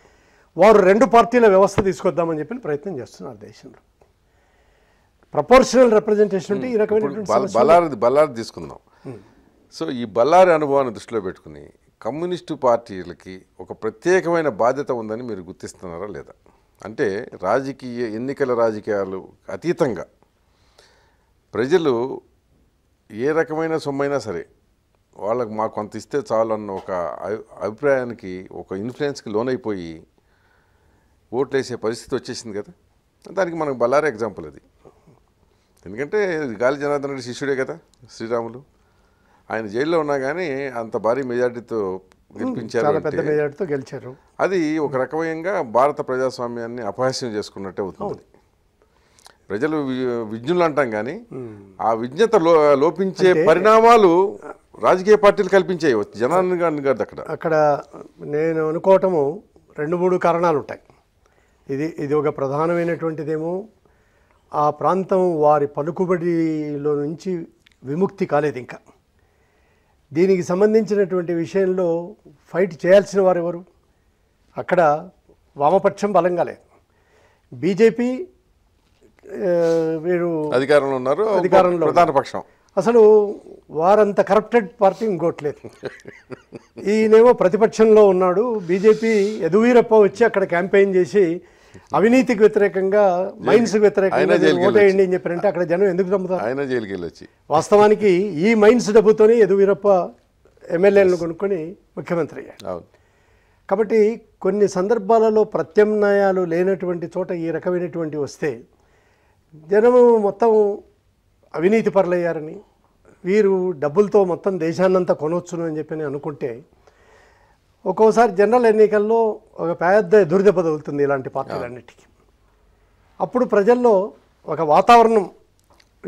వారు రెండు పార్టీల వ్యవస్థ తీసుకొద్దామని చెప్పి ప్రయత్నం చేస్తున్నారు దేశంలో. ప్రపోర్షనల్ రిప్రజెంటేషన్ అంటే ఈ రకమైనటువంటి బలారి బలారి తీసుకుందాం. సో ఈ బళ్ళారి అనుభవాన్ని దృష్టిలో పెట్టుకుని కమ్యూనిస్టు పార్టీలకి ఒక ప్రత్యేకమైన బాధ్యత ఉందని మీరు గుర్తిస్తున్నారా లేదా? అంటే రాజకీయ ఎన్నికల రాజకీయాలు అతీతంగా ప్రజలు ఏ రకమైన సొమ్మైనా సరే వాళ్ళకు మాకు కొంత ఇస్తే చాలు అన్న ఒక అభిప్రాయానికి ఒక ఇన్ఫ్లుయెన్స్కి లోనైపోయి ఓట్లేసే పరిస్థితి వచ్చేసింది కదా. దానికి మనకు బళ్ళారి ఎగ్జాంపుల్ అది. ఎందుకంటే గాలి జనార్దన్ రెడ్డి శిష్యుడే కదా శ్రీరాములు, ఆయన జైల్లో ఉన్నా కానీ అంత భారీ మెజార్టీతో గెలిపించారు, చాలా పెద్ద మెజార్టీతో గెలిచారు. అది ఒక రకమైన భారత ప్రజాస్వామ్యాన్ని అపహాస్యం చేసుకున్నట్టే అవుతుంది. ప్రజలు విజ్ఞులు అంటాం కానీ ఆ విజ్ఞత లోపించే పరిణామాలు రాజకీయ పార్టీలు కల్పించాయి జనాన్ని గారి అక్కడ అక్కడ నేను అనుకోవటము రెండు మూడు కారణాలు ఉంటాయి. ఇది ఇది ఒక ప్రధానమైనటువంటిదేమో ఆ ప్రాంతం వారి పలుకుబడిలో నుంచి విముక్తి కాలేదు. ఇంకా దీనికి సంబంధించినటువంటి విషయంలో ఫైట్ చేయాల్సిన వారు ఎవరు? అక్కడ వామపక్షం బలంగా లేదు, బీజేపీ వీరు అధికారంలో ఉన్నారు, అధికారంలో ప్రధాన పక్షం. అసలు వారంత కరప్టెడ్ పార్టీ ఇంకోట్లేదు. ఈయనేమో ప్రతిపక్షంలో ఉన్నాడు, బీజేపీ ఎదువీరప్ప వచ్చి అక్కడ క్యాంపెయిన్ చేసి అవినీతికి వ్యతిరేకంగా మైన్స్కి వ్యతిరేకంగా ఓటేయండి అని చెప్పారంటే అక్కడ జనం ఎందుకు నమ్ముతారు? వాస్తవానికి ఈ మైన్స్ డబ్బుతోనే ఎదువీరప్ప ఎమ్మెల్యేలను కొనుక్కొని ముఖ్యమంత్రి అయ్యారు. కాబట్టి కొన్ని సందర్భాలలో ప్రత్యామ్నాయాలు లేనటువంటి చోట ఈ రకమైనటువంటి వస్తే జనము మొత్తం అవినీతి పరులయ్యారని వీరు డబ్బులతో మొత్తం దేశాన్నంతా కొనవచ్చును అని చెప్పి అనుకుంటే ఒక్కోసారి జనరల్ ఎన్నికల్లో ఒక పెద్ద ఎదురుదెబ్బ తగులుతుంది ఇలాంటి పార్టీలన్నిటికీ. అప్పుడు ప్రజల్లో ఒక వాతావరణం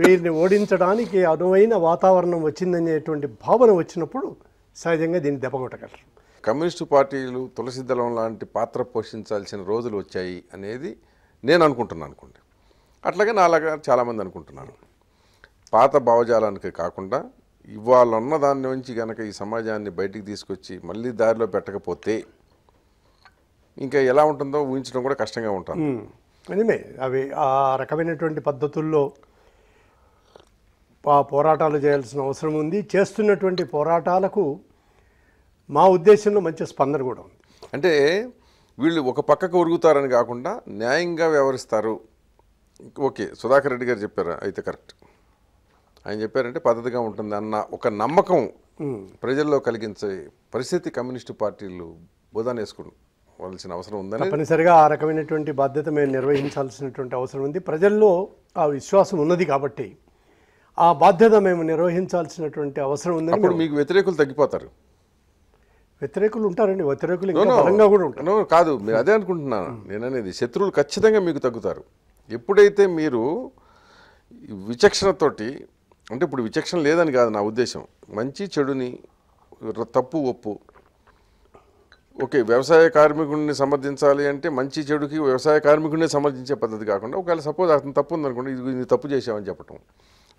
వీరిని ఓడించడానికి అనువైన వాతావరణం వచ్చిందనేటువంటి భావన వచ్చినప్పుడు సహజంగా దీన్ని దెబ్బకొట్టగలరు. కమ్యూనిస్టు పార్టీలు తులసిదళం లాంటి పాత్ర పోషించాల్సిన రోజులు వచ్చాయి అనేది నేను అనుకుంటున్నాను అనుకోండి. అట్లాగే నాలాగా చాలామంది అనుకుంటున్నాను. పాత భావజాలానికి కాకుండా ఇవాళ ఉన్న దాని నుంచి కనుక ఈ సమాజాన్ని బయటికి తీసుకొచ్చి మళ్ళీ దారిలో పెట్టకపోతే ఇంకా ఎలా ఉంటుందో ఊహించడం కూడా కష్టంగా ఉంటుంది. నిజమే, అవి ఆ రకమైనటువంటి పద్ధతుల్లో పోరాటాలు చేయాల్సిన అవసరం ఉంది. చేస్తున్నటువంటి పోరాటాలకు మా ఉద్దేశంలో మంచి స్పందన కూడా ఉంది. అంటే వీళ్ళు ఒక పక్కకు ఉరుగుతారని కాకుండా న్యాయంగా వ్యవహరిస్తారు. ఓకే, సుధాకర్ రెడ్డి గారు చెప్పారు, అయితే కరెక్ట్ ఆయన చెప్పారంటే పద్ధతిగా ఉంటుంది అన్న ఒక నమ్మకం ప్రజల్లో కలిగించే పరిస్థితి కమ్యూనిస్టు పార్టీలు బోధన వేసుకోవాల్సిన అవసరం ఉందని తప్పనిసరిగా ఆ రకమైనటువంటి బాధ్యత మేము నిర్వహించాల్సినటువంటి అవసరం ఉంది. ప్రజల్లో ఆ విశ్వాసం ఉన్నది కాబట్టి ఆ బాధ్యత మేము నిర్వహించాల్సినటువంటి అవసరం ఉంది. అప్పుడు మీకు వ్యతిరేకులు తగ్గిపోతారు. వ్యతిరేకులు ఉంటారండి, వ్యతిరేకులు బలంగా కూడా ఉంటారు కాదు, మీరు అదే అనుకుంటున్నాను నేను అనేది. శత్రువులు ఖచ్చితంగా మీకు తగ్గుతారు ఎప్పుడైతే మీరు విచక్షణతోటి, అంటే ఇప్పుడు విచక్షణ లేదని కాదు నా ఉద్దేశం, మంచి చెడుని తప్పు ఒప్పు. ఓకే, వ్యవసాయ కార్మికుడిని సమర్థించాలి అంటే మంచి చెడుకి వ్యవసాయ కార్మికుడిని సమర్థించే పద్ధతి కాకుండా ఒకవేళ సపోజ్ అతను తప్పు ఉందనుకోండి, ఇది ఇది తప్పు చేసామని చెప్పటం.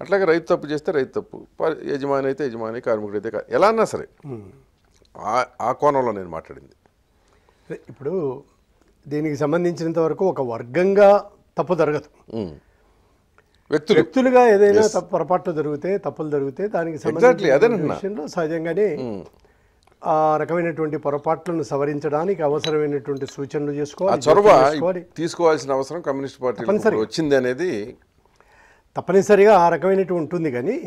అట్లాగే రైతు తప్పు చేస్తే రైతు తప్పు, యజమాని అయితే యజమాని, కార్మికుడు అయితే ఎలా అన్నా సరే ఆ కోణంలో నేను మాట్లాడింది. ఇప్పుడు దీనికి సంబంధించినంత వరకు ఒక వర్గంగా తప్పు జరగదు, వ్యక్తులు వ్యక్తులుగా ఏదైనా తప్పు పొరపాట్లు జరిగితే తప్పులు జరిగితే దానికి సంబంధించిన విషయంలో సహజంగానే ఆ రకమైనటువంటి పొరపాట్లను సవరించడానికి అవసరమైనటువంటి సూచనలు చేసుకోవాలి, తీసుకోవాల్సిన అవసరం కమ్యూనిస్ట్ పార్టీ వచ్చింది అనేది తప్పనిసరిగా ఆ రకమైనటువంటి ఉంటుంది. కానీ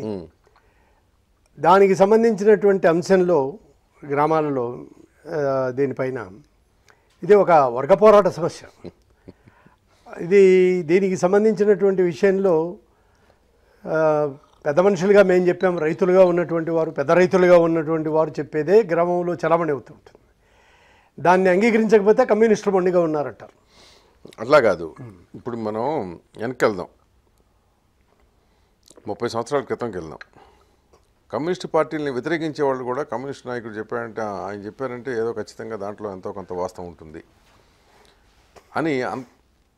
దానికి సంబంధించినటువంటి అంశంలో గ్రామాలలో దీనిపైన ఇది ఒక వర్గ పోరాట సమస్య. ఇది దీనికి సంబంధించినటువంటి విషయంలో పెద్ద మనుషులుగా మేము చెప్పాము, రైతులుగా ఉన్నటువంటి వారు పెద్ద రైతులుగా ఉన్నటువంటి వారు చెప్పేదే గ్రామంలో చలామణి అవుతుంటుంది. దాన్ని అంగీకరించకపోతే కమ్యూనిస్టు మొండిగా ఉన్నారంటారు. అట్లా కాదు, ఇప్పుడు మనం వెనక్కి వెళ్దాం, ముప్పై సంవత్సరాల క్రితంకి వెళ్దాం. కమ్యూనిస్టు పార్టీలని వ్యతిరేకించే వాళ్ళు కూడా కమ్యూనిస్టు నాయకుడు చెప్పారంటే ఆయన చెప్పారంటే ఏదో ఖచ్చితంగా దాంట్లో ఎంతో కొంత వాస్తవం ఉంటుంది అని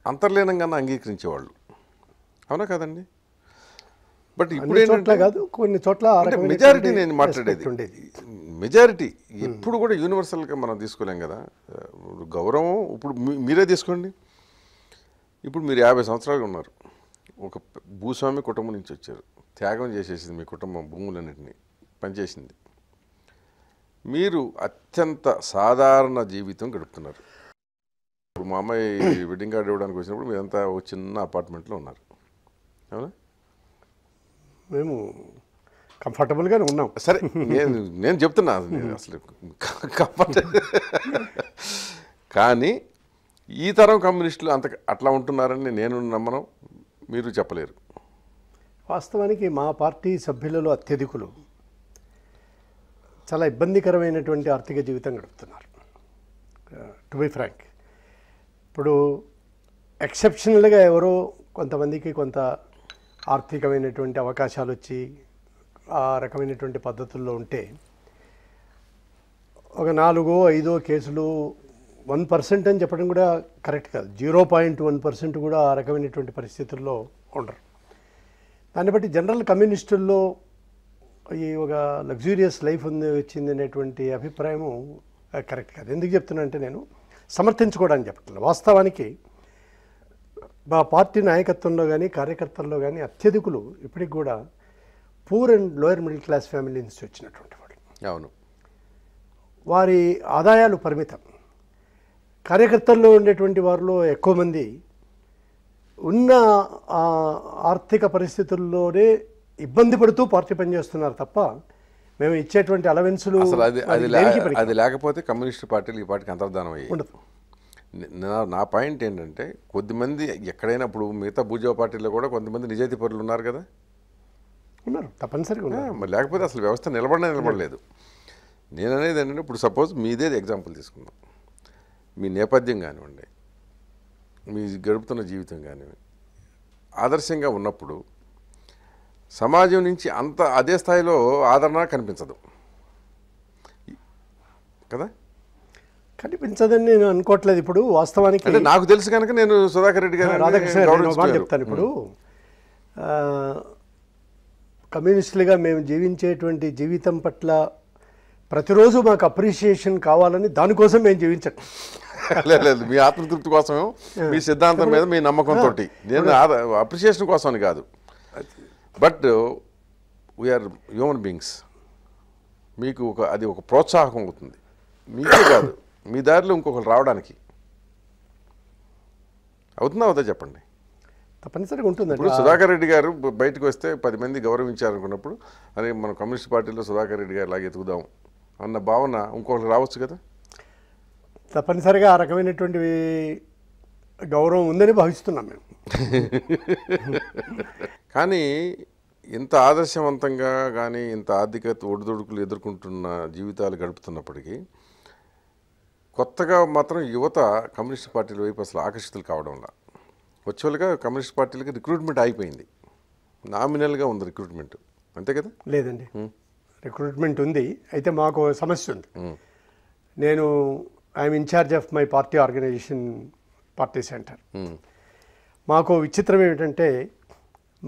అంతర్లీనంగానే అంగీకరించేవాళ్ళు, అవునా కదండి? బట్ ఇప్పుడు ఏంటంటే కాదు, కొన్ని చోట్ల మెజారిటీ, నేను మాట్లాడేది మెజారిటీ ఎప్పుడు కూడా యూనివర్సల్గా మనం తీసుకోలేం కదా గౌరవం. ఇప్పుడు మీరే తీసుకోండి, ఇప్పుడు మీరు యాభై సంవత్సరాలుగా ఉన్నారు, ఒక భూస్వామి కుటుంబం నుంచి వచ్చారు, త్యాగం చేసేసింది మీ కుటుంబం, భూములన్నింటినీ పనిచేసింది, మీరు అత్యంత సాధారణ జీవితం గడుపుతున్నారు. ఇప్పుడు మా అమ్మాయి వెడ్డింగ్ కార్డు ఇవ్వడానికి వచ్చినప్పుడు మీరంతా ఒక చిన్న అపార్ట్మెంట్లో ఉన్నారు, అవునా? మేము కంఫర్టబుల్గానే ఉన్నాం. సరే, నేను నేను చెప్తున్నా అసలు కంఫర్టబుల్ కానీ ఈ తరం కమ్యూనిస్టులు అంత అట్లా ఉంటున్నారని నేను నమ్మను, మీరు చెప్పలేరు. వాస్తవానికి మా పార్టీ సభ్యులలో అత్యధికులు చాలా ఇబ్బందికరమైనటువంటి ఆర్థిక జీవితం గడుపుతున్నారు. టు బి ఫ్రాంక్, ఇప్పుడు ఎక్సెప్షనల్గా ఎవరో కొంతమందికి కొంత ఆర్థికమైనటువంటి అవకాశాలు వచ్చి ఆ రకమైనటువంటి పద్ధతుల్లో ఉంటే ఒక నాలుగో ఐదో కేసులు వన్ పర్సెంట్ అని చెప్పడం కూడా కరెక్ట్ కాదు. జీరో పాయింట్ వన్ పర్సెంట్ కూడా ఆ రకమైనటువంటి పరిస్థితుల్లో ఉండరు. దాన్ని బట్టి జనరల్ కమ్యూనిస్టుల్లో ఈ ఒక లగ్జూరియస్ లైఫ్ ఉంది వచ్చింది అనేటువంటి అభిప్రాయము కరెక్ట్ కాదు. ఎందుకు చెప్తున్నా అంటే నేను సమర్థించుకోవడానికి చెప్పట్లేదు. వాస్తవానికి మా పార్టీ నాయకత్వంలో కానీ కార్యకర్తల్లో కానీ అత్యధికులు ఇప్పటికి కూడా poor and lower middle class family నుంచి వచ్చినటువంటి వాళ్ళు. అవును, వారి ఆదాయాలు పరిమితం. కార్యకర్తల్లో ఉండేటువంటి వారిలో ఎక్కువ మంది ఉన్న ఆర్థిక పరిస్థితుల్లోనే ఇబ్బంది పడుతూ పార్టీ పనిచేస్తున్నారు తప్ప మేము ఇచ్చేటువంటి అలవెన్సులు అది లేకపోతే కమ్యూనిస్టు పార్టీలు ఈ పార్టీకి అంతర్ధానం అయ్యి ఉండదు. నా పాయింట్ ఏంటంటే కొద్దిమంది ఎక్కడైనా ఇప్పుడు మిగతా భూజవ పార్టీల్లో కూడా కొంతమంది నిజాయితీ పరులు ఉన్నారు కదా, ఉన్నారు తప్పనిసరిగా ఉన్నారు. మరి లేకపోతే అసలు వ్యవస్థ నిలబడినా నిలబడలేదు. నేను అనేది ఏంటంటే ఇప్పుడు సపోజ్ మీదే ఎగ్జాంపుల్ తీసుకుందాం, మీ నేపథ్యం కానివ్వండి, మీ గడుపుతున్న జీవితం కానివ్వండి, ఆదర్శంగా ఉన్నప్పుడు సమాజం నుంచి అంత అదే స్థాయిలో ఆదరణ కనిపించదు కదా. కనిపించదని నేను అనుకోవట్లేదు. ఇప్పుడు వాస్తవానికి అంటే నాకు తెలుసు కనుక నేను సుధాకర్ రెడ్డి గారు రాధాకృష్ణ చెప్తాను. ఇప్పుడు కమ్యూనిస్టులుగా మేము జీవించేటువంటి జీవితం పట్ల ప్రతిరోజు మాకు అప్రిషియేషన్ కావాలని దానికోసం మేము జీవించం. లేదు, మీ ఆత్మతృప్తి కోసం, మీ సిద్ధాంతం మీద మీ నమ్మకంతో, నేను అప్రిషియేషన్ కోసం కాదు. But we are human beings. మీకు ఒక అది ఒక ప్రోత్సాహకం అవుతుంది, మీకే కాదు మీ దారిలో ఇంకొకరు రావడానికి. అవుతుందా అవుతా చెప్పండి. తప్పనిసరిగా ఉంటుంది. ఇప్పుడు సుధాకర్ రెడ్డి గారు బయటకు వస్తే పది మంది గౌరవించారనుకున్నప్పుడు అరే మన కమ్యూనిస్ట్ పార్టీలో సుధాకర్ రెడ్డి గారు లాగా ఎదుగుదాం అన్న భావన ఇంకొకరు రావచ్చు కదా. తప్పనిసరిగా ఆ రకమైనటువంటి గౌరవం ఉందని భావిస్తున్నాం మేము. కానీ ఇంత ఆదర్శవంతంగా కానీ ఇంత ఆర్థిక ఒడిదొడుకులు ఎదుర్కొంటున్న జీవితాలు గడుపుతున్నప్పటికీ కొత్తగా మాత్రం యువత కమ్యూనిస్ట్ పార్టీల వైపు అసలు ఆకర్షితులు కావడంలా వర్చువల్గా కమ్యూనిస్ట్ పార్టీలకి రిక్రూట్మెంట్ ఆగిపోయింది. నామినల్గా ఉంది రిక్రూట్మెంట్, అంతే కదా? లేదండి, రిక్రూట్మెంట్ ఉంది. అయితే మాకు సమస్య ఉంది. నేను I'm incharge of my party organisation, party centre. మాకు విచిత్రం ఏమిటంటే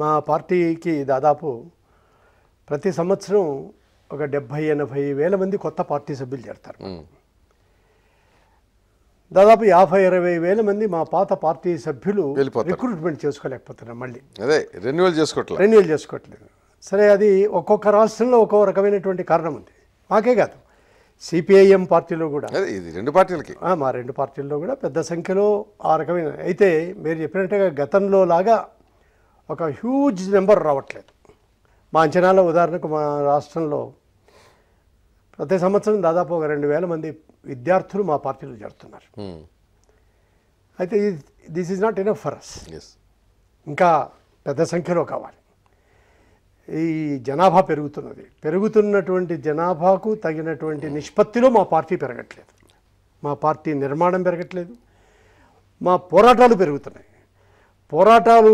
మా పార్టీకి దాదాపు ప్రతి సంవత్సరం ఒక డెబ్భై ఎనభై వేల మంది కొత్త పార్టీ సభ్యులు చేరుతారు. దాదాపు యాభై ఇరవై వేల మంది మా పాత పార్టీ సభ్యులు రిక్రూట్మెంట్ చేసుకోలేకపోతున్నారు. మళ్ళీ అదే రెన్యువల్ చేసుకోవట్లేదు రెన్యువల్ చేసుకోవట్లేదు సరే, అది ఒక్కొక్క రాష్ట్రంలో ఒక్కో రకమైనటువంటి కారణం ఉంది. మాకే కాదు, సిపిఐఎం పార్టీలో కూడా, ఇది రెండు పార్టీలకి, మా రెండు పార్టీల్లో కూడా పెద్ద సంఖ్యలో ఆ రకమైన. అయితే మీరు చెప్పినట్టుగా గతంలో లాగా ఒక హ్యూజ్ నెంబర్ రావట్లేదు. మా అంచనాలో ఉదాహరణకు మా రాష్ట్రంలో ప్రతి సంవత్సరం దాదాపు ఒక రెండు వేల మంది విద్యార్థులు మా పార్టీలో చేరుతున్నారు. అయితే this is not enough for us. ఇంకా పెద్ద సంఖ్యలో కావాలి. ఈ జనాభా పెరుగుతున్నది, పెరుగుతున్నటువంటి జనాభాకు తగినటువంటి నిష్పత్తిలో మా పార్టీ పెరగట్లేదు, మా పార్టీ నిర్మాణం పెరగట్లేదు. మా పోరాటాలు పెరుగుతున్నాయి. పోరాటాలు,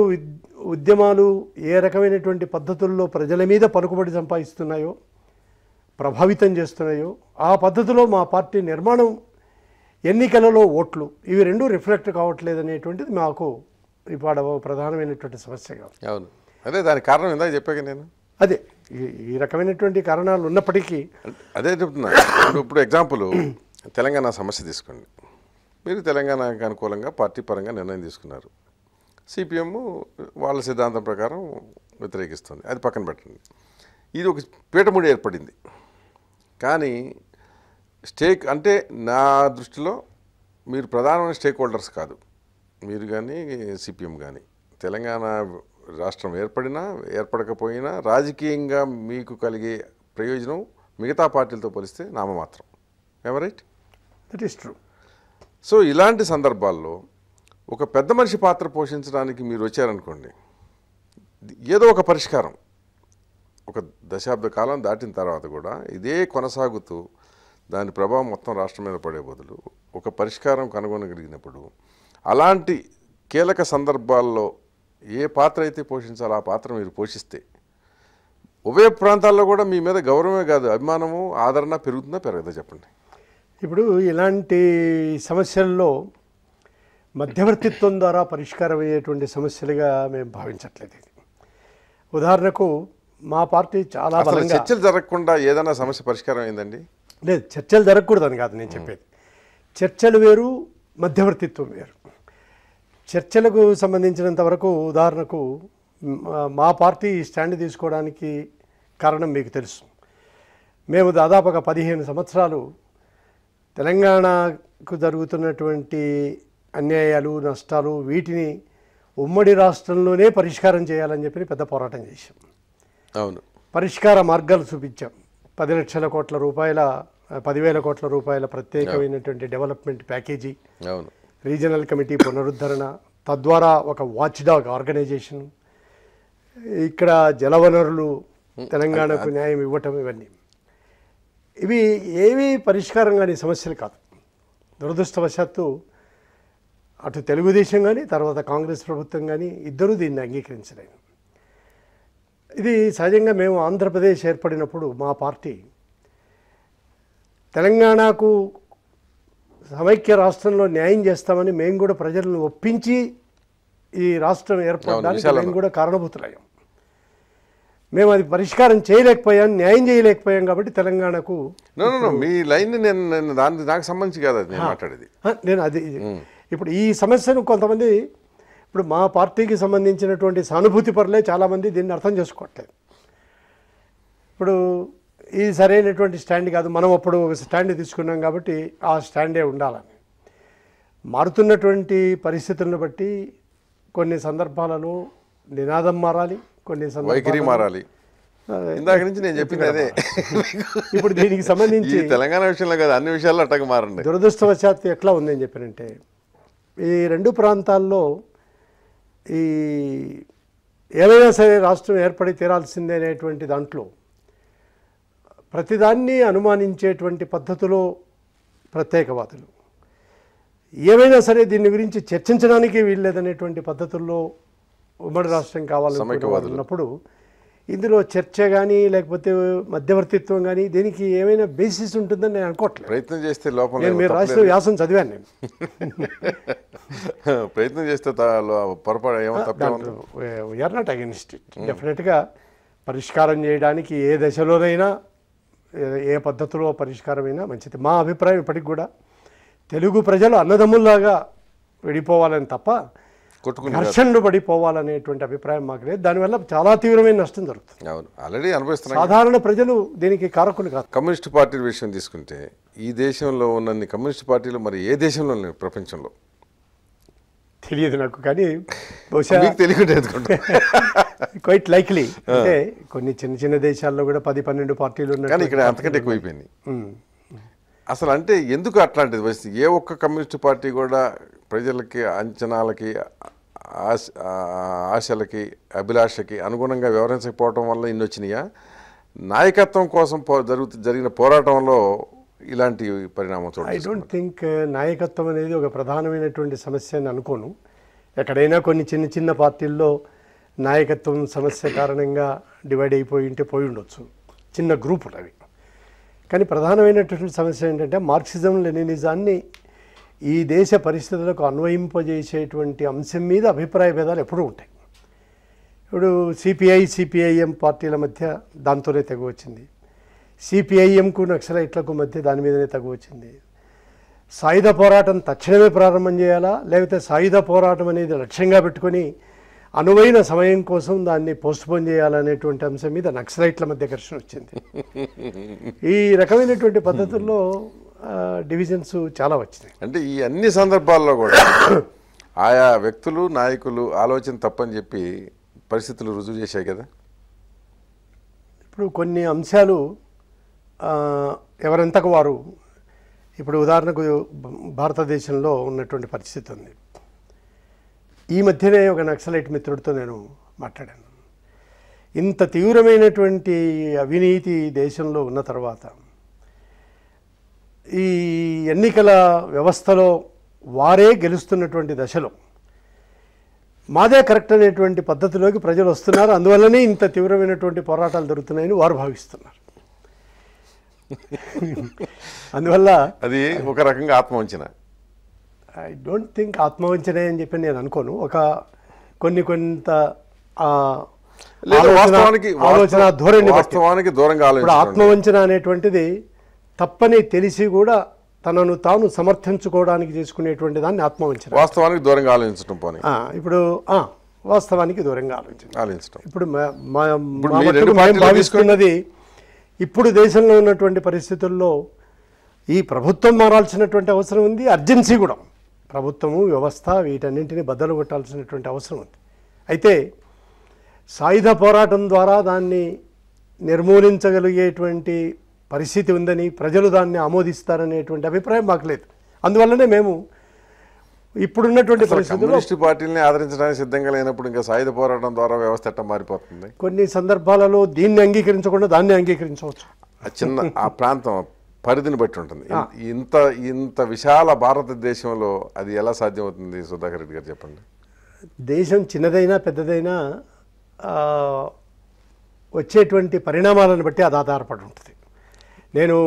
ఉద్యమాలు ఏ రకమైనటువంటి పద్ధతుల్లో ప్రజల మీద పలుకుబడి సంపాదిస్తున్నాయో, ప్రభావితం చేస్తున్నాయో ఆ పద్ధతిలో మా పార్టీ నిర్మాణం, ఎన్నికలలో ఓట్లు, ఇవి రెండూ రిఫ్లెక్ట్ కావట్లేదు అనేటువంటిది మాకు ఇప్పుడు ప్రధానమైనటువంటి సమస్యగా. అవును, అదే దాని కారణం ఇందాక చెప్పాక నేను అదే ఈ రకమైనటువంటి కారణాలు ఉన్నప్పటికీ అదే చెప్తున్నా. ఇప్పుడు ఎగ్జాంపుల్ తెలంగాణ సమస్య తీసుకోండి. మీరు తెలంగాణకు అనుకూలంగా పార్టీ పరంగా నిర్ణయం తీసుకున్నారు. సిపిఎం వాళ్ళ సిద్ధాంతం ప్రకారం వ్యతిరేకిస్తుంది, అది పక్కన పెట్టండి. ఇది ఒక పీఠముడి ఏర్పడింది. కానీ స్టేక్ అంటే నా దృష్టిలో మీరు ప్రధానమైన స్టేక్ హోల్డర్స్ కాదు, మీరు కానీ సిపిఎం కానీ. తెలంగాణ రాష్ట్రం ఏర్పడినా ఏర్పడకపోయినా రాజకీయంగా మీకు కలిగే ప్రయోజనం మిగతా పార్టీలతో పోలిస్తే నామమాత్రం. ఏమ right? That is true. So ఇలాంటి సందర్భాల్లో ఒక పెద్ద మనిషి పాత్ర పోషించడానికి మీరు వచ్చారనుకోండి, ఏదో ఒక పరిష్కారం ఒక దశాబ్ద కాలం దాటిన తర్వాత కూడా ఇదే కొనసాగుతూ దాని ప్రభావం మొత్తం రాష్ట్రం మీద పడే బదులు ఒక పరిష్కారం కనుగొనగలిగినప్పుడు అలాంటి కీలక సందర్భాల్లో ఏ పాత్ర అయితే పోషించాలో ఆ పాత్ర మీరు పోషిస్తే ఉభయ ప్రాంతాల్లో కూడా మీ మీద గౌరవమే కాదు అభిమానము ఆదరణ పెరుగుతుందా పెరగదా చెప్పండి. ఇప్పుడు ఇలాంటి సమస్యల్లో మధ్యవర్తిత్వం ద్వారా పరిష్కారమయ్యేటువంటి సమస్యలుగా మేము భావించట్లేదు. ఉదాహరణకు మా పార్టీ చాలా బలంగా చర్చలు జరగకుండా ఏదైనా సమస్య పరిష్కారం అయిందండి? లేదు, చర్చలు జరగకూడదని కాదు నేను చెప్పేది. చర్చలు వేరు, మధ్యవర్తిత్వం వేరు. చర్చలకు సంబంధించినంత వరకు ఉదాహరణకు మా పార్టీ స్టాండ్ తీసుకోవడానికి కారణం మీకు తెలుసు. మేము దాదాపుగా పదిహేను సంవత్సరాలు తెలంగాణకు జరుగుతున్నటువంటి అన్యాయాలు నష్టాలు వీటిని ఉమ్మడి రాష్ట్రంలోనే పరిష్కారం చేయాలని చెప్పి పెద్ద పోరాటం చేశాం. అవును, పరిష్కార మార్గాలు చూపించాం. పది లక్షల కోట్ల రూపాయల పదివేల కోట్ల రూపాయల ప్రత్యేకమైనటువంటి డెవలప్మెంట్ ప్యాకేజీ, అవును, రీజనల్ కమిటీ పునరుద్ధరణ, తద్వారా ఒక వాచ్ డాగ్ ఆర్గనైజేషన్, ఇక్కడ జలవనరులు తెలంగాణకు న్యాయం ఇవ్వటం, ఇవన్నీ ఇవి ఏవి పరిష్కారం కాని సమస్యలు కాదు. దురదృష్టవశాత్తు అటు తెలుగుదేశం కానీ తర్వాత కాంగ్రెస్ ప్రభుత్వం కానీ ఇద్దరూ దీన్ని అంగీకరించలేదు. ఇది సహజంగా మేము ఆంధ్రప్రదేశ్ ఏర్పడినప్పుడు మా పార్టీ తెలంగాణకు సమైక్య రాష్ట్రంలో న్యాయం చేస్తామని మేము కూడా ప్రజలను ఒప్పించి ఈ రాష్ట్రం ఏర్పడడానికి మేము కూడా కారణభూతులయ్యాం. మేము అది పరిష్కారం చేయలేకపోయాం, న్యాయం చేయలేకపోయాం. కాబట్టి తెలంగాణకు మీ లైన్ నేను దాని నాకు సంబంధించి కాదు నేను మాట్లాడేది. నేను అది ఇప్పుడు ఈ సమస్యను కొంతమంది ఇప్పుడు మా పార్టీకి సంబంధించినటువంటి సానుభూతి పరులే చాలామంది దీన్ని అర్థం చేసుకోవట్లేదు. ఇప్పుడు ఈ సరైనటువంటి స్టాండ్ కాదు, మనం అప్పుడు ఒక స్టాండ్ తీసుకున్నాం కాబట్టి ఆ స్టాండే ఉండాలని. మారుతున్నటువంటి పరిస్థితులను బట్టి కొన్ని సందర్భాలలో నినాదం మారాలి, కొన్ని వైఖరి మారాలి. ఇందాక నుంచి నేను చెప్పింది అదే. ఇప్పుడు దీనికి సంబంధించి తెలంగాణ విషయంలో కాదు అన్ని విషయాల్లో అట్టగా మారండి. దురదృష్టవశాత్తు ఎట్లా ఉందని చెప్పానంటే ఈ రెండు ప్రాంతాల్లో ఈ ఏదైనా సరే రాష్ట్రం ఏర్పడి తీరాల్సిందే అనేటువంటి దాంట్లో ప్రతిదాన్ని అనుమానించేటువంటి పద్ధతిలో ప్రత్యేకవాదులు, ఏమైనా సరే దీని గురించి చర్చించడానికి వీల్లేదనేటువంటి పద్ధతుల్లో ఉమ్మడి రాష్ట్రం కావాలనుకున్నప్పుడు ఇందులో చర్చ కానీ లేకపోతే మధ్యవర్తిత్వం కానీ దీనికి ఏమైనా బేసిస్ ఉంటుందని నేను అనుకోవట్లేదు. ప్రయత్నం చేస్తే లోపల నేను మీరు రాసిన వ్యాసం చదివాను. నేను ప్రయత్నం చేస్తే పొరపాటు వీఆర్ నాట్ అగెన్స్ట్ ఇట్. డెఫినెట్గా పరిష్కారం చేయడానికి ఏ దశలోనైనా ఏ పద్ధతిలో పరిష్కారమైనా మంచిది. మా అభిప్రాయం ఇప్పటికి కూడా తెలుగు ప్రజలు అన్నదమ్ముల్లాగా విడిపోవాలని తప్ప ఘర్షణలు పడిపోవాలనేటువంటి అభిప్రాయం మాకు లేదు. దానివల్ల చాలా తీవ్రమైన నష్టం జరుగుతుంది. అవును, ఆల్రెడీ అనుభవిస్తున్నారు సాధారణ ప్రజలు, దీనికి కారకులు కాదు. కమ్యూనిస్ట్ పార్టీ విషయం తీసుకుంటే ఈ దేశంలో ఉన్నన్ని కమ్యూనిస్ట్ పార్టీలు మరి ఏ దేశంలో లేవు ప్రపంచంలో తెలియదు నాకు. కానీ బహుశా క్వైట్ లైక్లీ అంటే కొన్ని చిన్న చిన్న దేశాల్లో కూడా పది పన్నెండు పార్టీలు ఉన్నాయి, కానీ ఇక్కడ అంతకంటే ఎక్కువైపోయింది అసలు. అంటే ఎందుకు అట్లాంటిది పరిస్థితి? ఏ ఒక్క కమ్యూనిస్ట్ పార్టీ కూడా ప్రజలకి అంచనాలకి ఆశ ఆశలకి అభిలాషకి అనుగుణంగా వ్యవహరించకపోవటం వల్ల ఇన్ని వచ్చినాయా? నాయకత్వం కోసం పో జరుగుతు జరిగిన పోరాటంలో ఇలాంటి పరిణామం చూడండి. ఐ డోంట్ థింక్ నాయకత్వం అనేది ఒక ప్రధానమైనటువంటి సమస్య అని అనుకోను. ఎక్కడైనా కొన్ని చిన్న చిన్న పార్టీల్లో నాయకత్వం సమస్య కారణంగా డివైడ్ అయిపోయి ఉంటే పోయి ఉండొచ్చు, చిన్న గ్రూపులు అవి. కానీ ప్రధానమైనటువంటి సమస్య ఏంటంటే మార్క్సిజం లెనినిజాన్ని ఈ దేశ పరిస్థితులకు అన్వయింపజేసేటువంటి అంశం మీద అభిప్రాయ భేదాలు ఎప్పుడూ ఉంటాయి. ఇప్పుడు సిపిఐ సిపిఐఎం పార్టీల మధ్య దాంతోనే తెగ వచ్చింది, సిపిఐఎంకు నక్సలైట్లకు మధ్య దాని మీదనే తగ్గు వచ్చింది. సాయుధ పోరాటం తక్షణమే ప్రారంభం చేయాలా లేకపోతే సాయుధ పోరాటం అనేది లక్ష్యంగా పెట్టుకొని అనువైన సమయం కోసం దాన్ని పోస్ట్పోన్ చేయాలనేటువంటి అంశం మీద నక్సలైట్ల మధ్య ఘర్షణ వచ్చింది. ఈ రకమైనటువంటి పద్ధతుల్లో డివిజన్స్ చాలా వచ్చినాయి. అంటే ఈ అన్ని సందర్భాల్లో కూడా ఆయా వ్యక్తులు నాయకులు ఆలోచన తప్పని చెప్పి పరిస్థితులు రుజువు చేశాయి కదా. ఇప్పుడు కొన్ని అంశాలు ఎవరెంతకు వారు ఇప్పుడు ఉదాహరణకు భారతదేశంలో ఉన్నటువంటి పరిస్థితి ఉంది. ఈ మధ్యనే ఒక నక్సలైట్ మిత్రుడితో నేను మాట్లాడాను. ఇంత తీవ్రమైనటువంటి అవినీతి దేశంలో ఉన్న తర్వాత ఈ ఎన్నికల వ్యవస్థలో వారే గెలుస్తున్నటువంటి దశలో మాదే కరెక్ట్ అనేటువంటి పద్ధతిలోకి ప్రజలు వస్తున్నారు. అందువల్లనే ఇంత తీవ్రమైనటువంటి పోరాటాలు జరుగుతున్నాయని వారు భావిస్తున్నారు. అందువల్ల అది ఒక రకంగా ఆత్మవంచన. ఐ డోంట్ థింక్ ఆత్మవంచనే అని చెప్పి నేను అనుకోను. ఒక కొన్ని కొంత ఆలోచన ధోరణి వాస్తవానికి దూరంగా ఆలోచించడం. ఆత్మవంచన అనేటువంటిది తప్పని తెలిసి కూడా తనను తాను సమర్థించుకోవడానికి చేసుకునేటువంటి దాన్ని ఆత్మవంచన. వాస్తవానికి దూరంగా ఆలోచించడం పోనీ ఇప్పుడు వాస్తవానికి దూరంగా ఆలోచించడం ఆలోచించడం ఇప్పుడు మనం భావిస్తున్నది ఇప్పుడు దేశంలో ఉన్నటువంటి పరిస్థితుల్లో ఈ ప్రభుత్వం మారాల్సినటువంటి అవసరం ఉంది. అర్జెన్సీ కూడా ప్రభుత్వము వ్యవస్థ వీటన్నింటినీ బద్దలు కొట్టాల్సినటువంటి అవసరం ఉంది. అయితే సాయుధ పోరాటం ద్వారా దాన్ని నిర్మూలించగలిగేటువంటి పరిస్థితి ఉందని ప్రజలు దాన్ని ఆమోదిస్తారనేటువంటి అభిప్రాయం మాకు లేదు. అందువల్లనే మేము ఇప్పుడున్నటువంటి పరిస్థితుల్లో పార్టీని ఆదరించడానికి సిద్ధంగా లేనప్పుడు ఇంకా సాయుధ పోరాటం ద్వారా వ్యవస్థ ఎట్లా మారిపోతుంది? కొన్ని సందర్భాలలో దీన్ని అంగీకరించకుండా దాన్ని అంగీకరించవచ్చు. చిన్న ఆ ప్రాంతం పరిధిని బట్టి ఉంటుంది. ఇంత ఇంత విశాల భారతదేశంలో అది ఎలా సాధ్యమవుతుంది? సుధాకర్ రెడ్డి గారు చెప్పండి. దేశం చిన్నదైనా పెద్దదైనా వచ్చేటువంటి పరిణామాలను బట్టి అది ఆధారపడి ఉంటుంది. నేను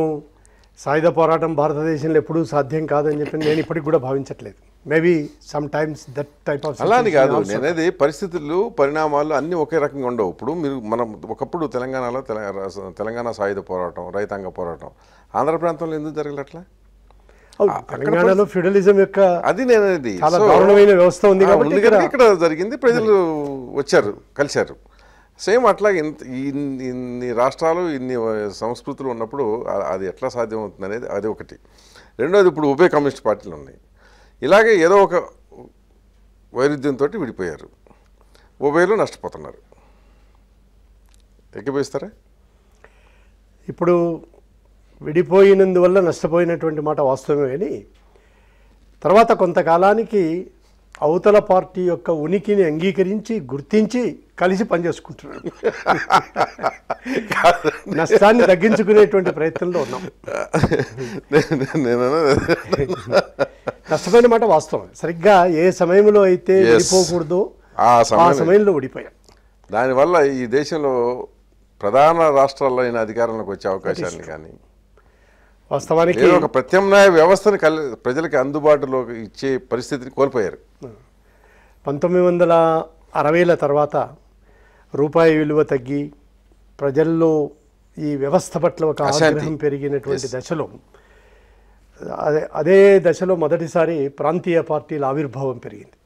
సాయుధ పోరాటం భారతదేశంలో ఎప్పుడూ సాధ్యం కాదని చెప్పి నేను ఇప్పటికి కూడా భావించట్లేదు. Maybe sometimes that type of అలాని కాదు నేనేది పరిస్థితులు పరిణామాలు అన్నీ ఒకే రకంగా ఉండవు. ఇప్పుడు మీరు మనం ఒకప్పుడు తెలంగాణలో తెలంగాణ సాయుధ పోరాటం రైతాంగ పోరాటం ఆంధ్ర ప్రాంతంలో ఎందుకు జరగలట్లా? తెలంగాణలో ఫ్యూడలిజం యొక్క అది నేనేది చాలా దారుణమైన వ్యవస్థ ఉంది కాబట్టి ఇక్కడ జరిగింది. ప్రజలు వచ్చారు కలిశారు. సేమ్ అట్లాగే ఇంత ఇన్ని రాష్ట్రాలు ఇన్ని సంస్కృతులు ఉన్నప్పుడు అది ఎట్లా సాధ్యమవుతుంది అనేది అది ఒకటి. రెండోది ఇప్పుడు ఉభయ కమ్యూనిస్ట్ పార్టీలు ఉన్నాయి. ఇలాగే ఏదో ఒక వైరుధ్యంతో విడిపోయారు. ఉభయలు నష్టపోతున్నారు. ఎక్కిపోయిస్తారా? ఇప్పుడు విడిపోయినందువల్ల నష్టపోయినటువంటి మాట వాస్తవమే. కానీ తర్వాత కొంతకాలానికి అవతల పార్టీ యొక్క ఉనికిని అంగీకరించి గుర్తించి కలిసి పనిచేసుకుంటున్నాడు. నష్టాన్ని తగ్గించుకునేటువంటి ప్రయత్నంలో ఉన్నాం. నష్టమైన మాట వాస్తవం. సరిగ్గా ఏ సమయంలో అయితే విడిపోకూడదో ఆ సమయంలో విడిపోయాం. దానివల్ల ఈ దేశంలో ప్రధాన రాష్ట్రాల్లో అయిన అధికారంలోకి వచ్చే అవకాశాన్ని కానీ వాస్తవానికి ఒక ప్రత్యామ్నాయ వ్యవస్థను కల్ ప్రజలకి అందుబాటులో ఇచ్చే పరిస్థితిని కోల్పోయారు. పంతొమ్మిది వందల అరవైల తర్వాత రూపాయి విలువ తగ్గి ప్రజల్లో ఈ వ్యవస్థ పట్ల ఒక ఆగ్రహం పెరిగినటువంటి దశలో అదే అదే దశలో మొదటిసారి ప్రాంతీయ పార్టీల ఆవిర్భావం పెరిగింది.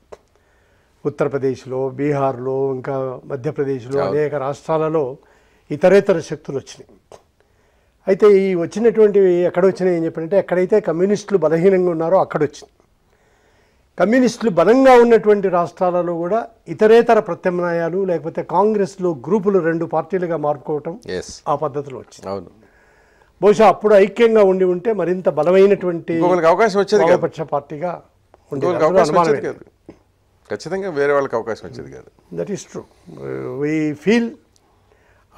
ఉత్తరప్రదేశ్లో, బీహార్లో, ఇంకా మధ్యప్రదేశ్లో అనేక రాష్ట్రాలలో ఇతరేతర శక్తులు వచ్చినాయి. అయితే ఈ వచ్చినటువంటివి ఎక్కడ వచ్చినాయి అని చెప్పంటే ఎక్కడైతే కమ్యూనిస్టులు బలహీనంగా ఉన్నారో అక్కడ వచ్చింది. కమ్యూనిస్టులు బలంగా ఉన్నటువంటి రాష్ట్రాలలో కూడా ఇతరేతర ప్రత్యామ్నాయాలు లేకపోతే కాంగ్రెస్లో గ్రూపులు రెండు పార్టీలుగా మార్చుకోవటం ఆ పద్ధతిలో వచ్చింది. అవును, బహుశా అప్పుడు ఐక్యంగా ఉండి ఉంటే మరింత బలమైనటువంటి అవకాశం వచ్చేది. వామపక్ష పార్టీగా ఉండేది ఖచ్చితంగా, వేరే వాళ్ళకి అవకాశం వచ్చేది కాదు. That is true. We feel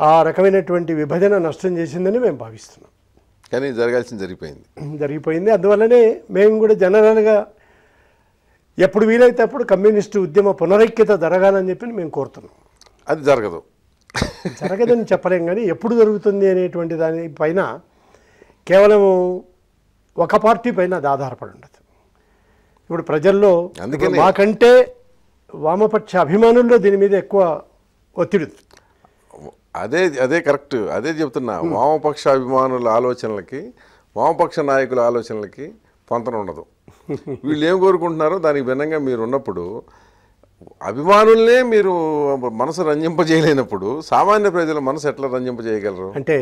ఆ రకమైనటువంటి విభజన నష్టం చేసిందని మేము భావిస్తున్నాం. కానీ జరగాల్సింది జరిగిపోయింది జరిగిపోయింది అందువల్లనే మేము కూడా జనరల్గా ఎప్పుడు వీలైతే అప్పుడు కమ్యూనిస్టు ఉద్యమ పునరైక్యత జరగాలని చెప్పి మేము కోరుతున్నాం. అది జరగదు జరగదని చెప్పలేం. కానీ ఎప్పుడు జరుగుతుంది అనేటువంటి దానిపైన కేవలం ఒక పార్టీ పైన అది ఆధారపడి ఉండదు. ఇప్పుడు ప్రజల్లో అందుకని మాకంటే వామపక్ష అభిమానుల్లో దీని మీద ఎక్కువ ఒత్తిడి. అదే అదే కరెక్ట్. అదే చెప్తున్నా, వామపక్ష అభిమానుల ఆలోచనలకి వామపక్ష నాయకుల ఆలోచనలకి పొంతన ఉండదు. వీళ్ళు ఏం కోరుకుంటున్నారో దానికి భిన్నంగా మీరు ఉన్నప్పుడు, అభిమానులనే మీరు మనసు రంజింపజేయలేనప్పుడు సామాన్య ప్రజల మనసు ఎట్లా రంజింపజేయగలరు? అంటే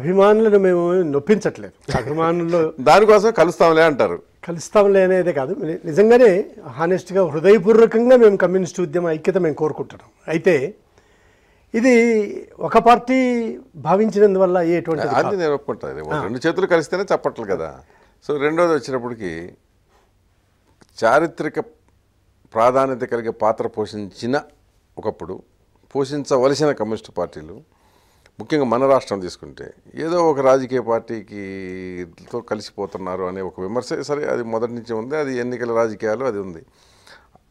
అభిమానులను మేము నొప్పించట్లేదు. అభిమానుల్లో దానికోసం కలుస్తాంలే అంటారు. కలుస్తాంలే అనేది కాదు, నిజంగానే హానెస్ట్గా హృదయపూర్వకంగా మేము కమ్యూనిస్టు ఉద్యమ ఐక్యత మేము కోరుకుంటున్నాం. అయితే ఇది ఒక పార్టీ భావించినందువల్ల అయ్యేటువంటి అది నేను ఒప్పుకుంటాను. రెండు చేతులు కలిస్తేనే చప్పట్లు కదా. సో రెండోది వచ్చినప్పటికీ చారిత్రక ప్రాధాన్యత కలిగే పాత్ర పోషించిన ఒకప్పుడు పోషించవలసిన కమ్యూనిస్ట్ పార్టీలు ముఖ్యంగా మన రాష్ట్రం తీసుకుంటే ఏదో ఒక రాజకీయ పార్టీకి తో కలిసిపోతున్నారు అనే ఒక విమర్శ సరే అది మొదటి నుంచి ఉంది, అది ఎన్నికల రాజకీయాలు అది ఉంది.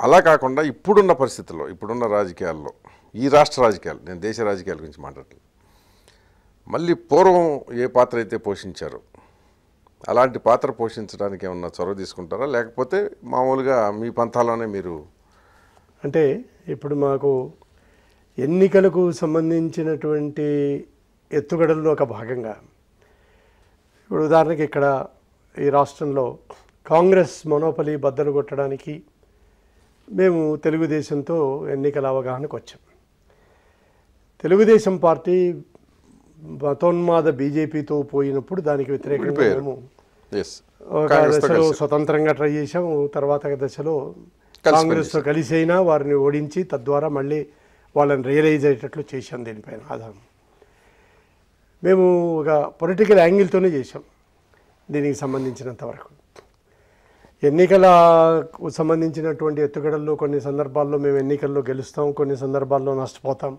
అలా కాకుండా ఇప్పుడున్న పరిస్థితుల్లో ఇప్పుడున్న రాజకీయాల్లో ఈ రాష్ట్ర రాజకీయాలు, నేను దేశ రాజకీయాల గురించి మాట్లాడలేదు, మళ్ళీ పూర్వం ఏ పాత్ర అయితే పోషించారో అలాంటి పాత్ర పోషించడానికి ఏమన్నా చొరవ తీసుకుంటారా లేకపోతే మామూలుగా మీ పంతాలోనే మీరు? అంటే ఇప్పుడు మాకు ఎన్నికలకు సంబంధించినటువంటి ఎత్తుగడల్లో ఒక భాగంగా ఇప్పుడు ఉదాహరణకి ఇక్కడ ఈ రాష్ట్రంలో కాంగ్రెస్ మొనోపలి బద్దలు కొట్టడానికి మేము తెలుగుదేశంతో ఎన్నికల అవగాహనకు వచ్చాం. తెలుగుదేశం పార్టీ మతోన్మాద బీజేపీతో పోయినప్పుడు దానికి వ్యతిరేకంగా మేము ఒక దశలో స్వతంత్రంగా ట్రై చేసాము, తర్వాత దశలో కాంగ్రెస్తో కలిసి అయినా వారిని ఓడించి తద్వారా మళ్ళీ వాళ్ళని రియలైజ్ అయ్యేటట్లు చేశాం. దీనిపైన ఆధారం మేము ఒక పొలిటికల్ యాంగిల్తోనే చేసాం. దీనికి సంబంధించినంత వరకు ఎన్నికలకు సంబంధించినటువంటి ఎత్తుగడల్లో కొన్ని సందర్భాల్లో మేము ఎన్నికల్లో గెలుస్తాం, కొన్ని సందర్భాల్లో నష్టపోతాం.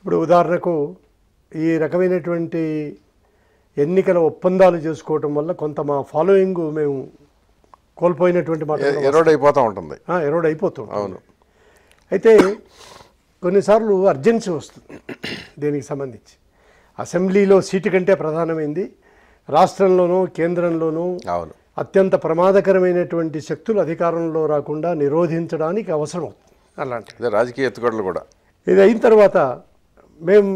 ఇప్పుడు ఉదాహరణకు ఈ రకమైనటువంటి ఎన్నికల ఒప్పందాలు చేసుకోవటం వల్ల కొంత మా ఫాలోయింగ్ మేము కోల్పోయినటువంటి మాట ఎరోడ్ అయిపోతూ ఉంటుంది ఎరోడ్ అయిపోతూ అవును. అయితే కొన్నిసార్లు అర్జెన్సీ వస్తుంది. దీనికి సంబంధించి అసెంబ్లీలో సీటు కంటే ప్రధానమైంది రాష్ట్రంలోనూ కేంద్రంలోనూ అవును అత్యంత ప్రమాదకరమైనటువంటి శక్తులు అధికారంలో రాకుండా నిరోధించడానికి అవసరం అవుతుంది. అలాంటి రాజకీయ ఎత్తుగడలు కూడా ఇది అయిన తర్వాత మేము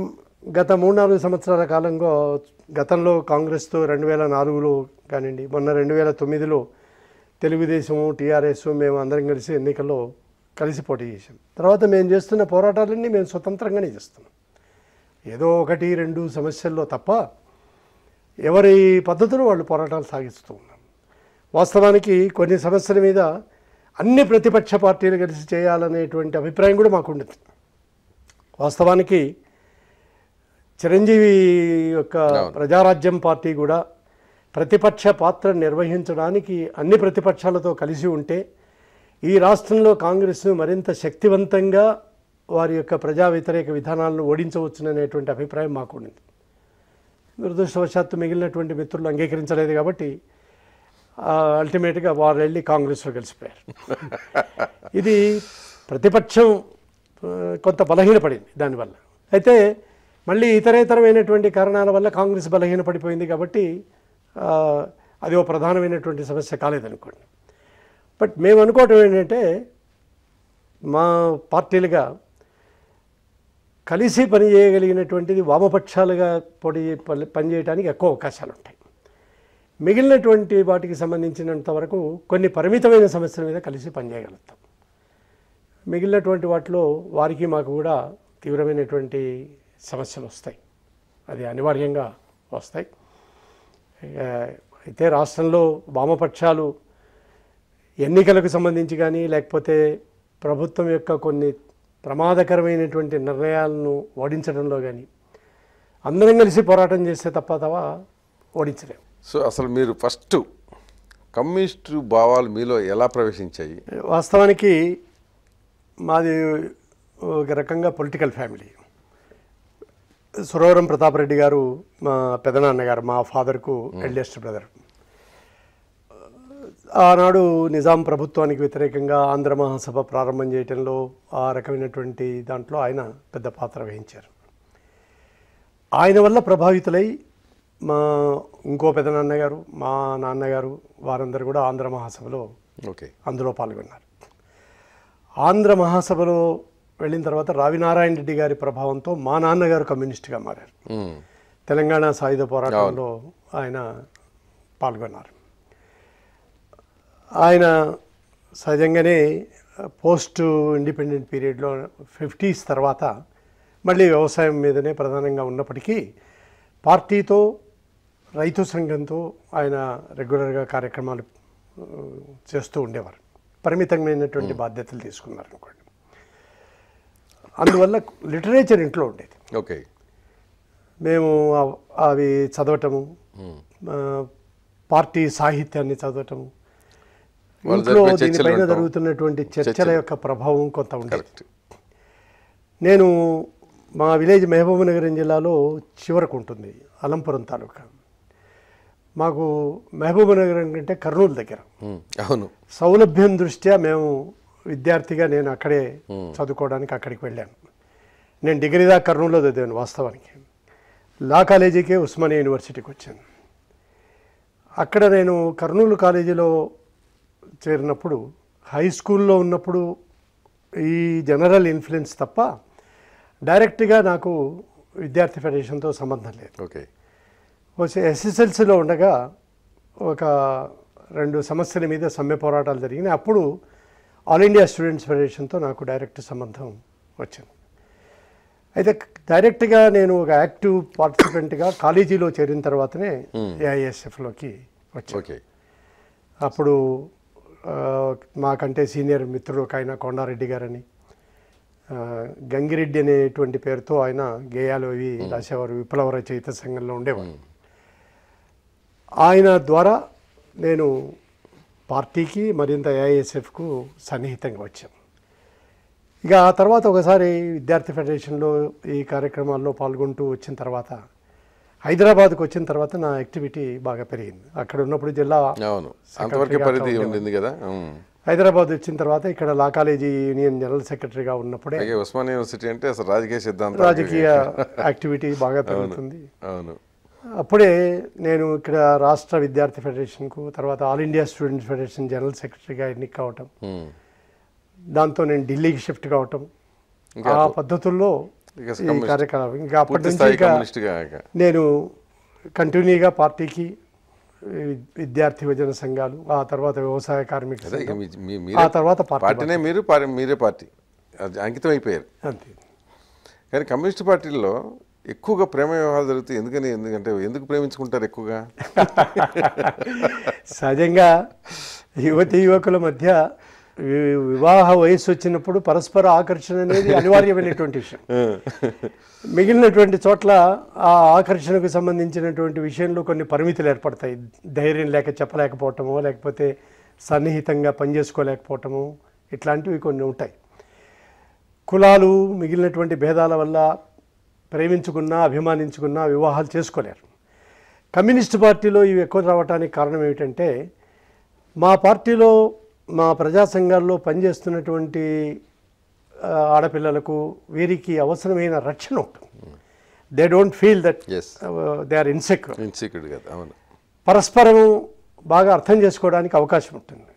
గత మూడు నాలుగు సంవత్సరాల కాలంగా గతంలో కాంగ్రెస్తో రెండు వేల నాలుగులో కానివ్వండి, మొన్న రెండు వేల తొమ్మిదిలో తెలుగుదేశము టీఆర్ఎస్ మేము అందరం కలిసి ఎన్నికల్లో కలిసి పోటీ చేసాం. తర్వాత మేము చేస్తున్న పోరాటాలన్నీ మేము స్వతంత్రంగానే చేస్తున్నాం, ఏదో ఒకటి రెండు సమస్యల్లో తప్ప ఎవరి పద్ధతిలో వాళ్ళు పోరాటాలు సాగిస్తూ ఉన్నాం. వాస్తవానికి కొన్ని సమస్యల మీద అన్ని ప్రతిపక్ష పార్టీలు కలిసి చేయాలనేటువంటి అభిప్రాయం కూడా మాకు ఉండదు. వాస్తవానికి చిరంజీవి యొక్క ప్రజారాజ్యం పార్టీ కూడా ప్రతిపక్ష పాత్ర నిర్వహించడానికి అన్ని ప్రతిపక్షాలతో కలిసి ఉంటే ఈ రాష్ట్రంలో కాంగ్రెస్ మరింత శక్తివంతంగా వారి యొక్క ప్రజా వ్యతిరేక విధానాలను ఓడించవచ్చుననేటువంటి అభిప్రాయం మాకు ఉంది. దురదృష్టవశాత్తు మిగిలినటువంటి మిత్రులు అంగీకరించలేదు కాబట్టి అల్టిమేట్గా వారు వెళ్ళి కాంగ్రెస్లో కలిసిపోయారు. ఇది ప్రతిపక్షం కొంత బలహీనపడింది దానివల్ల. అయితే మళ్ళీ ఇతరేతరమైనటువంటి కారణాల వల్ల కాంగ్రెస్ బలహీన పడిపోయింది కాబట్టి అది ఓ ప్రధానమైనటువంటి సమస్య కాలేదనుకోండి. బట్ మేము అనుకోవటం ఏంటంటే మా పార్టీలుగా కలిసి పనిచేయగలిగినటువంటిది వామపక్షాలుగా పోటీ పనిచేయడానికి ఎక్కువ అవకాశాలు ఉంటాయి. మిగిలినటువంటి వాటికి సంబంధించినంత వరకు కొన్ని పరిమితమైన సమస్యల మీద కలిసి పనిచేయగలుగుతాం. మిగిలినటువంటి వాటిలో వారికి మాకు కూడా తీవ్రమైనటువంటి సమస్యలు వస్తాయి, అది అనివార్యంగా వస్తాయి. అయితే రాష్ట్రంలో వామపక్షాలు ఎన్నికలకు సంబంధించి కానీ లేకపోతే ప్రభుత్వం యొక్క కొన్ని ప్రమాదకరమైనటువంటి నిర్ణయాలను ఓడించడంలో కానీ అందరం కలిసి పోరాటం చేస్తే తప్ప తవా ఓడించలేము. సో అసలు మీరు ఫస్ట్ కమ్యూనిస్టు భావాలు మీలో ఎలా ప్రవేశించాయి? వాస్తవానికి మాది ఒక రకంగా పొలిటికల్ ఫ్యామిలీ. సురవరం ప్రతాపరెడ్డి గారు మా పెదనాన్నగారు, మా ఫాదర్కు ఎల్డెస్ట్ బ్రదర్. ఆనాడు నిజాం ప్రభుత్వానికి వ్యతిరేకంగా ఆంధ్ర మహాసభ ప్రారంభం చేయడంలో ఆ రకమైనటువంటి దాంట్లో ఆయన పెద్ద పాత్ర వహించారు. ఆయన వల్ల ప్రభావితులై మా ఇంకో పెదనాన్నగారు, మా నాన్నగారు, వారందరూ కూడా ఆంధ్ర మహాసభలో ఓకే అందులో పాల్గొన్నారు. ఆంధ్ర మహాసభలో వెళ్ళిన తర్వాత రావినారాయణ రెడ్డి గారి ప్రభావంతో మా నాన్నగారు కమ్యూనిస్ట్గా మారారు. తెలంగాణ సాయుధ పోరాటంలో ఆయన పాల్గొన్నారు. ఆయన సహజంగానే పోస్ట్ ఇండిపెండెంట్ పీరియడ్లో ఫిఫ్టీస్ తర్వాత మళ్ళీ వ్యవసాయం మీదనే ప్రధానంగా ఉన్నప్పటికీ పార్టీతో రైతు సంఘంతో ఆయన రెగ్యులర్గా కార్యక్రమాలు చేస్తూ ఉండేవారు. పరిమితమైనటువంటి బాధ్యతలు తీసుకున్నారు అనుకోండి. అందువల్ల లిటరేచర్ ఇంట్లో ఉండేది. ఓకే మేము అవి చదవటము, పార్టీ సాహిత్యాన్ని చదవటము, ఇంట్లో దీనిపైన జరుగుతున్నటువంటి చర్చల యొక్క ప్రభావం కొంత ఉండేది. నేను మా విలేజ్ మహబూబ్నగర్ జిల్లాలో చివరకు ఉంటుంది, అలంపురం తాలూకా. మాకు మహబూబ్నగర్ అంటే కర్నూలు దగ్గర. అవును, సౌలభ్యం దృష్ట్యా మేము విద్యార్థిగా నేను అక్కడే చదువుకోవడానికి అక్కడికి వెళ్ళాను. నేను డిగ్రీ దాకా కర్నూలులో చదివాను. వాస్తవానికి లా కాలేజీకే ఉస్మానియా యూనివర్సిటీకి వచ్చాను. అక్కడ నేను కర్నూలు కాలేజీలో చేరినప్పుడు హై స్కూల్లో ఉన్నప్పుడు ఈ జనరల్ ఇన్ఫ్లుయెన్స్ తప్ప డైరెక్ట్గా నాకు విద్యార్థి ఫెడరేషన్తో సంబంధం లేదు. ఓకే, వచ్చి ఎస్ఎస్ఎల్సీలో ఉండగా ఒక రెండు సంవత్సరాల మీద సమ్మె పోరాటాలు జరిగినాయి. అప్పుడు ఆల్ ఇండియా స్టూడెంట్స్ ఫెడరేషన్తో నాకు డైరెక్ట్ సంబంధం వచ్చింది. అయితే డైరెక్ట్గా నేను ఒక యాక్టివ్ పార్టిసిపెంట్గా కాలేజీలో చేరిన తర్వాతనే ఏఐఎస్ఎఫ్లోకి వచ్చాను. అప్పుడు మాకంటే సీనియర్ మిత్రుడు ఒక ఆయన కొండారెడ్డి గారని, గంగిరెడ్డి అనేటువంటి పేరుతో ఆయన గేయాలు అవి రాసేవారు, విప్లవ రచయిత సంఘంలో ఉండేవారు. ఆయన ద్వారా నేను పార్టీకి మరింత ఏఐఎస్ఎఫ్కు సన్నిహితంగా వచ్చాను. ఇక ఆ తర్వాత ఒకసారి విద్యార్థి ఫెడరేషన్లో ఈ కార్యక్రమాల్లో పాల్గొంటూ వచ్చిన తర్వాత హైదరాబాద్కు వచ్చిన తర్వాత నా యాక్టివిటీ బాగా పెరిగింది. అక్కడ ఉన్నప్పుడు జిల్లా హైదరాబాద్ వచ్చిన తర్వాత ఇక్కడ లా కాలేజీ యూనియన్ జనరల్ సెక్రటరీగా ఉన్నప్పుడే ఉస్మానియా యూనివర్సిటీ అంటే అసలు రాజకీయ సిద్ధాంతం, రాజకీయ యాక్టివిటీ బాగా పెరుగుతుంది. అవును, అప్పుడే నేను ఇక్కడ రాష్ట్ర విద్యార్థి ఫెడరేషన్కు, తర్వాత all India students federation general సెక్రటరీగా ఎన్నిక కావటం, దాంతో నేను ఢిల్లీకి షిఫ్ట్ కావటం, ఆ పద్ధతుల్లో ఈ కార్యకలాపం ఇంకా అప్పటి నుంచి నేను కంటిన్యూగా పార్టీకి, విద్యార్థి విభజన సంఘాలు, ఆ తర్వాత వ్యవసాయ కార్మిక, ఆ తర్వాత పార్టీనే మీరు మీరే పార్టీ అంకితం అయిపోయారు అంతే. కానీ కమ్యూనిస్ట్ పార్టీలో ఎక్కువగా ప్రేమ వ్యవహారాలు జరుగుతాయి. ఎందుకని ఎందుకంటే ఎందుకు ప్రేమించుకుంటారు ఎక్కువగా? సహజంగా యువతి యువకుల మధ్య వివాహ వయస్సు వచ్చినప్పుడు పరస్పర ఆకర్షణ అనేది అనివార్యమైనటువంటి విషయం. మిగిలినటువంటి చోట్ల ఆ ఆకర్షణకు సంబంధించినటువంటి విషయంలో కొన్ని పరిమితులు ఏర్పడతాయి. ధైర్యం లేక చెప్పలేకపోవటమో, లేకపోతే సన్నిహితంగా పనిచేసుకోలేకపోవటము, ఇట్లాంటివి కొన్ని ఉంటాయి. కులాలు, మిగిలినటువంటి భేదాల వల్ల ప్రేమించుకున్నా అభిమానించుకున్నా వివాహాలు చేసుకోలేరు. కమ్యూనిస్ట్ పార్టీలో ఇవి ఎక్కువ రావడానికి కారణం ఏమిటంటే, మా పార్టీలో మా ప్రజా సంఘాల్లో పనిచేస్తున్నటువంటి ఆడపిల్లలకు వీరికి అవసరమైన రక్షణ ఉంటుంది. They don't feel that they are insecure. Insecure కదా, పరస్పరం బాగా అర్థం చేసుకోవడానికి అవకాశం ఉంటుంది.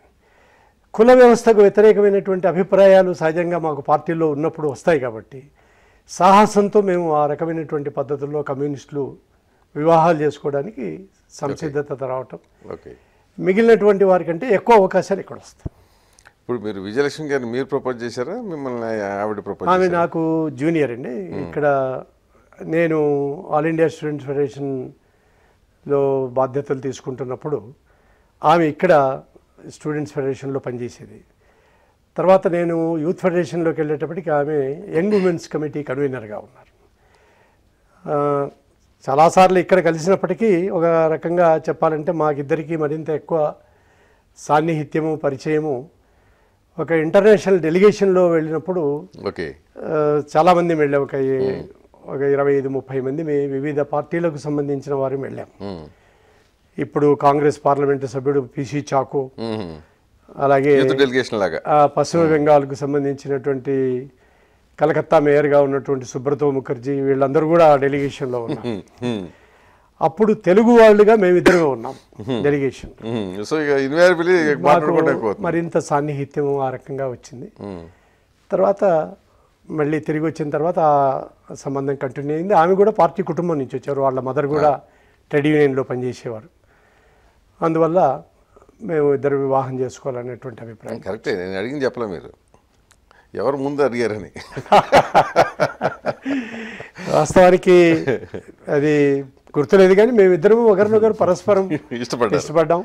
కుల వ్యవస్థకు వ్యతిరేకమైనటువంటి అభిప్రాయాలు సహజంగా మాకు పార్టీలో ఉన్నప్పుడు వస్తాయి కాబట్టి సాహసంతో మేము ఆ రకమైనటువంటి పద్ధతుల్లో కమ్యూనిస్టులు వివాహాలు చేసుకోవడానికి సంసిద్ధత రావటం, మిగిలినటువంటి వారికంటే ఎక్కువ అవకాశాలు ఇక్కడ వస్తాయి. ఇప్పుడు మీరు విజయలక్ష్మి గారిని మీరు ప్రపోజ్ చేశారా? మిమ్మల్ని ఆవిడ ప్రపోజ్? ఆమె నాకు జూనియర్ అండి. ఇక్కడ నేను ఆల్ ఇండియా స్టూడెంట్స్ ఫెడరేషన్లో బాధ్యతలు తీసుకుంటున్నప్పుడు ఆమె ఇక్కడ స్టూడెంట్స్ ఫెడరేషన్లో పనిచేసేది. తర్వాత నేను యూత్ ఫెడరేషన్లోకి వెళ్ళేటప్పటికి ఆమె యంగ్ ఉమెన్స్ కమిటీ కన్వీనర్గా ఉన్నారు. చాలాసార్లు ఇక్కడ కలిసినప్పటికీ ఒక రకంగా చెప్పాలంటే మాకిద్దరికీ మరింత ఎక్కువ సాన్నిహిత్యము, పరిచయము. ఒక ఇంటర్నేషనల్ డెలిగేషన్లో వెళ్ళినప్పుడు ఓకే చాలామంది వెళ్ళాం. ఒక ఒక ఇరవై ఐదు ముప్పై మంది వివిధ పార్టీలకు సంబంధించిన వారు వెళ్ళాం. ఇప్పుడు కాంగ్రెస్ పార్లమెంటు సభ్యుడు పిసి చాకు, అలాగే పశ్చిమ బెంగాల్కు సంబంధించినటువంటి కలకత్తా మేయర్గా ఉన్నటువంటి సుబ్రతో ముఖర్జీ, వీళ్ళందరూ కూడా డెలిగేషన్లో ఉన్నారు. అప్పుడు తెలుగు వాళ్ళుగా మేమిద్దరమే ఉన్నాం డెలిగేషన్. మరింత సాన్నిహిత్యం ఆ రకంగా వచ్చింది. తర్వాత మళ్ళీ తిరిగి వచ్చిన తర్వాత ఆ సంబంధం కంటిన్యూ అయింది. ఆమె కూడా పార్టీ కుటుంబం నుంచి వచ్చారు, వాళ్ళ మదర్ కూడా ట్రేడ్ యూనియన్లో పనిచేసేవారు. అందువల్ల మేము ఇద్దరు వివాహం చేసుకోవాలనేటువంటి అభిప్రాయం. కరెక్టే, నేను అడిగింది చెప్పలే మీరు, ఎవరు ముందు అడిగారని. వాస్తవానికి అది గుర్తులేదు, కానీ మేమిద్దరము ఒకరినొకరు పరస్పరం ఇష్టపడ్డాం ఇష్టపడ్డాం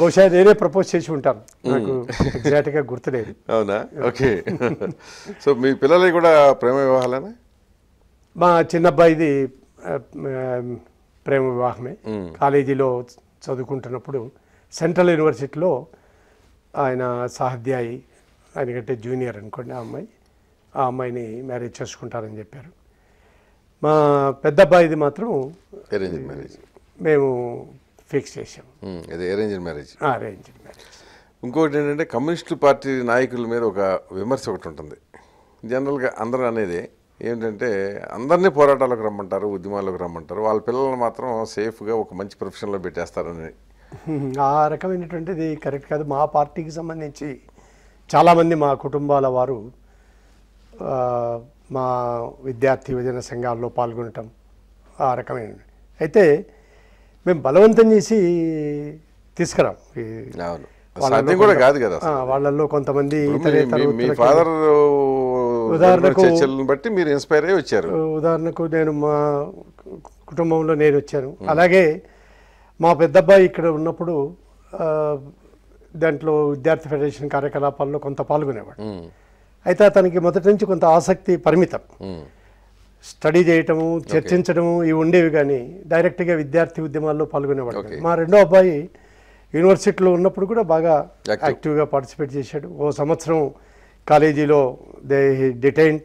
బహుశా నేనే ప్రపోజ్ చేసి ఉంటాను, నాకు ఎగ్జాక్ట్గా గుర్తులేదు. అవునా? ఓకే. సో మీ పిల్లలకి కూడా ప్రేమ వివాహాలనే? మా చిన్నబ్బాయిది ప్రేమ వివాహమే. కాలేజీలో చదువుకుంటున్నప్పుడు సెంట్రల్ యూనివర్సిటీలో ఆయన సహాధ్యాయి, ఆయనకంటే జూనియర్ అనుకోండి ఆ అమ్మాయి, ఆ ఆ అమ్మాయిని మ్యారేజ్ చేసుకుంటారని చెప్పారు. మా పెద్ద అబ్బాయిది మాత్రం అరేంజ్డ్ మ్యారేజ్ మేము ఫిక్స్ చేశాము. ఇది అరేంజ్డ్ మ్యారేజ్. Arranged marriage. ఇంకోటి ఏంటంటే కమ్యూనిస్టు పార్టీ నాయకుల మీద ఒక విమర్శ ఒకటి ఉంటుంది జనరల్గా అందరూ అనేది ఏంటంటే అందరినీ పోరాటాలకు రమ్మంటారు, ఉద్యమాలకు రమ్మంటారు, వాళ్ళ పిల్లలను మాత్రం సేఫ్గా ఒక మంచి ప్రొఫెషన్లో పెట్టేస్తారని. ఆ రకమైనటువంటిది కరెక్ట్ కాదు. మా పార్టీకి సంబంధించి చాలామంది మా కుటుంబాల వారు మా విద్యార్థి యువజన సంఘాల్లో పాల్గొనటం ఆ రకమైన. అయితే మేము బలవంతం చేసి తీసుకురాము. వాళ్ళల్లో కొంతమంది ఉదాహరణకు నేను మా కుటుంబంలో నేను వచ్చాను. అలాగే మా పెద్దబ్బాయి ఇక్కడ ఉన్నప్పుడు దాంట్లో విద్యార్థి ఫెడరేషన్ కార్యకలాపాల్లో కొంత పాల్గొనేవాడు. అయితే అతనికి మొదటి నుంచి కొంత ఆసక్తి పరిమితం. స్టడీ చేయటము, చర్చించడము ఇవి ఉండేవి కానీ డైరెక్ట్గా విద్యార్థి ఉద్యమాల్లో పాల్గొనేవాడు. మా రెండో అబ్బాయి యూనివర్సిటీలో ఉన్నప్పుడు కూడా బాగా యాక్టివ్గా పార్టిసిపేట్ చేశాడు. ఓ సంవత్సరం కాలేజీలో దే డిటైన్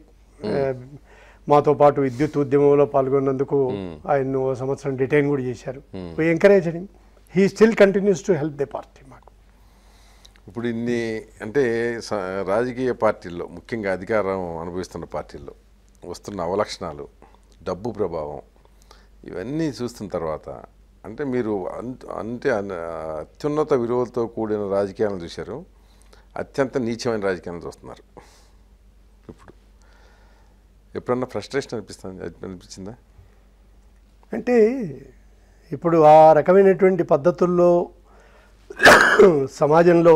మాతో పాటు విద్యుత్ ఉద్యమంలో పాల్గొన్నందుకు ఆయన్ను ఓ సంవత్సరం డిటైన్ కూడా చేశారు. We encourage him, he still continues to help the party. మాకు ఇప్పుడు ఇన్ని అంటే రాజకీయ పార్టీల్లో ముఖ్యంగా అధికారం అనుభవిస్తున్న పార్టీల్లో వస్తున్న అవలక్షణాలు, డబ్బు ప్రభావం ఇవన్నీ చూస్తున్న తర్వాత అంటే మీరు అంటే అత్యున్నత విలువలతో కూడిన రాజకీయాలను చూశారు, అత్యంత నీచమైన రాజకీయాలను చూస్తున్నారు. ఇప్పుడు ఎప్పుడన్నా ఫ్రస్ట్రేషన్ అనిపిస్తుంది అనిపించిందా? అంటే ఇప్పుడు ఆ రకమైనటువంటి పద్ధతుల్లో సమాజంలో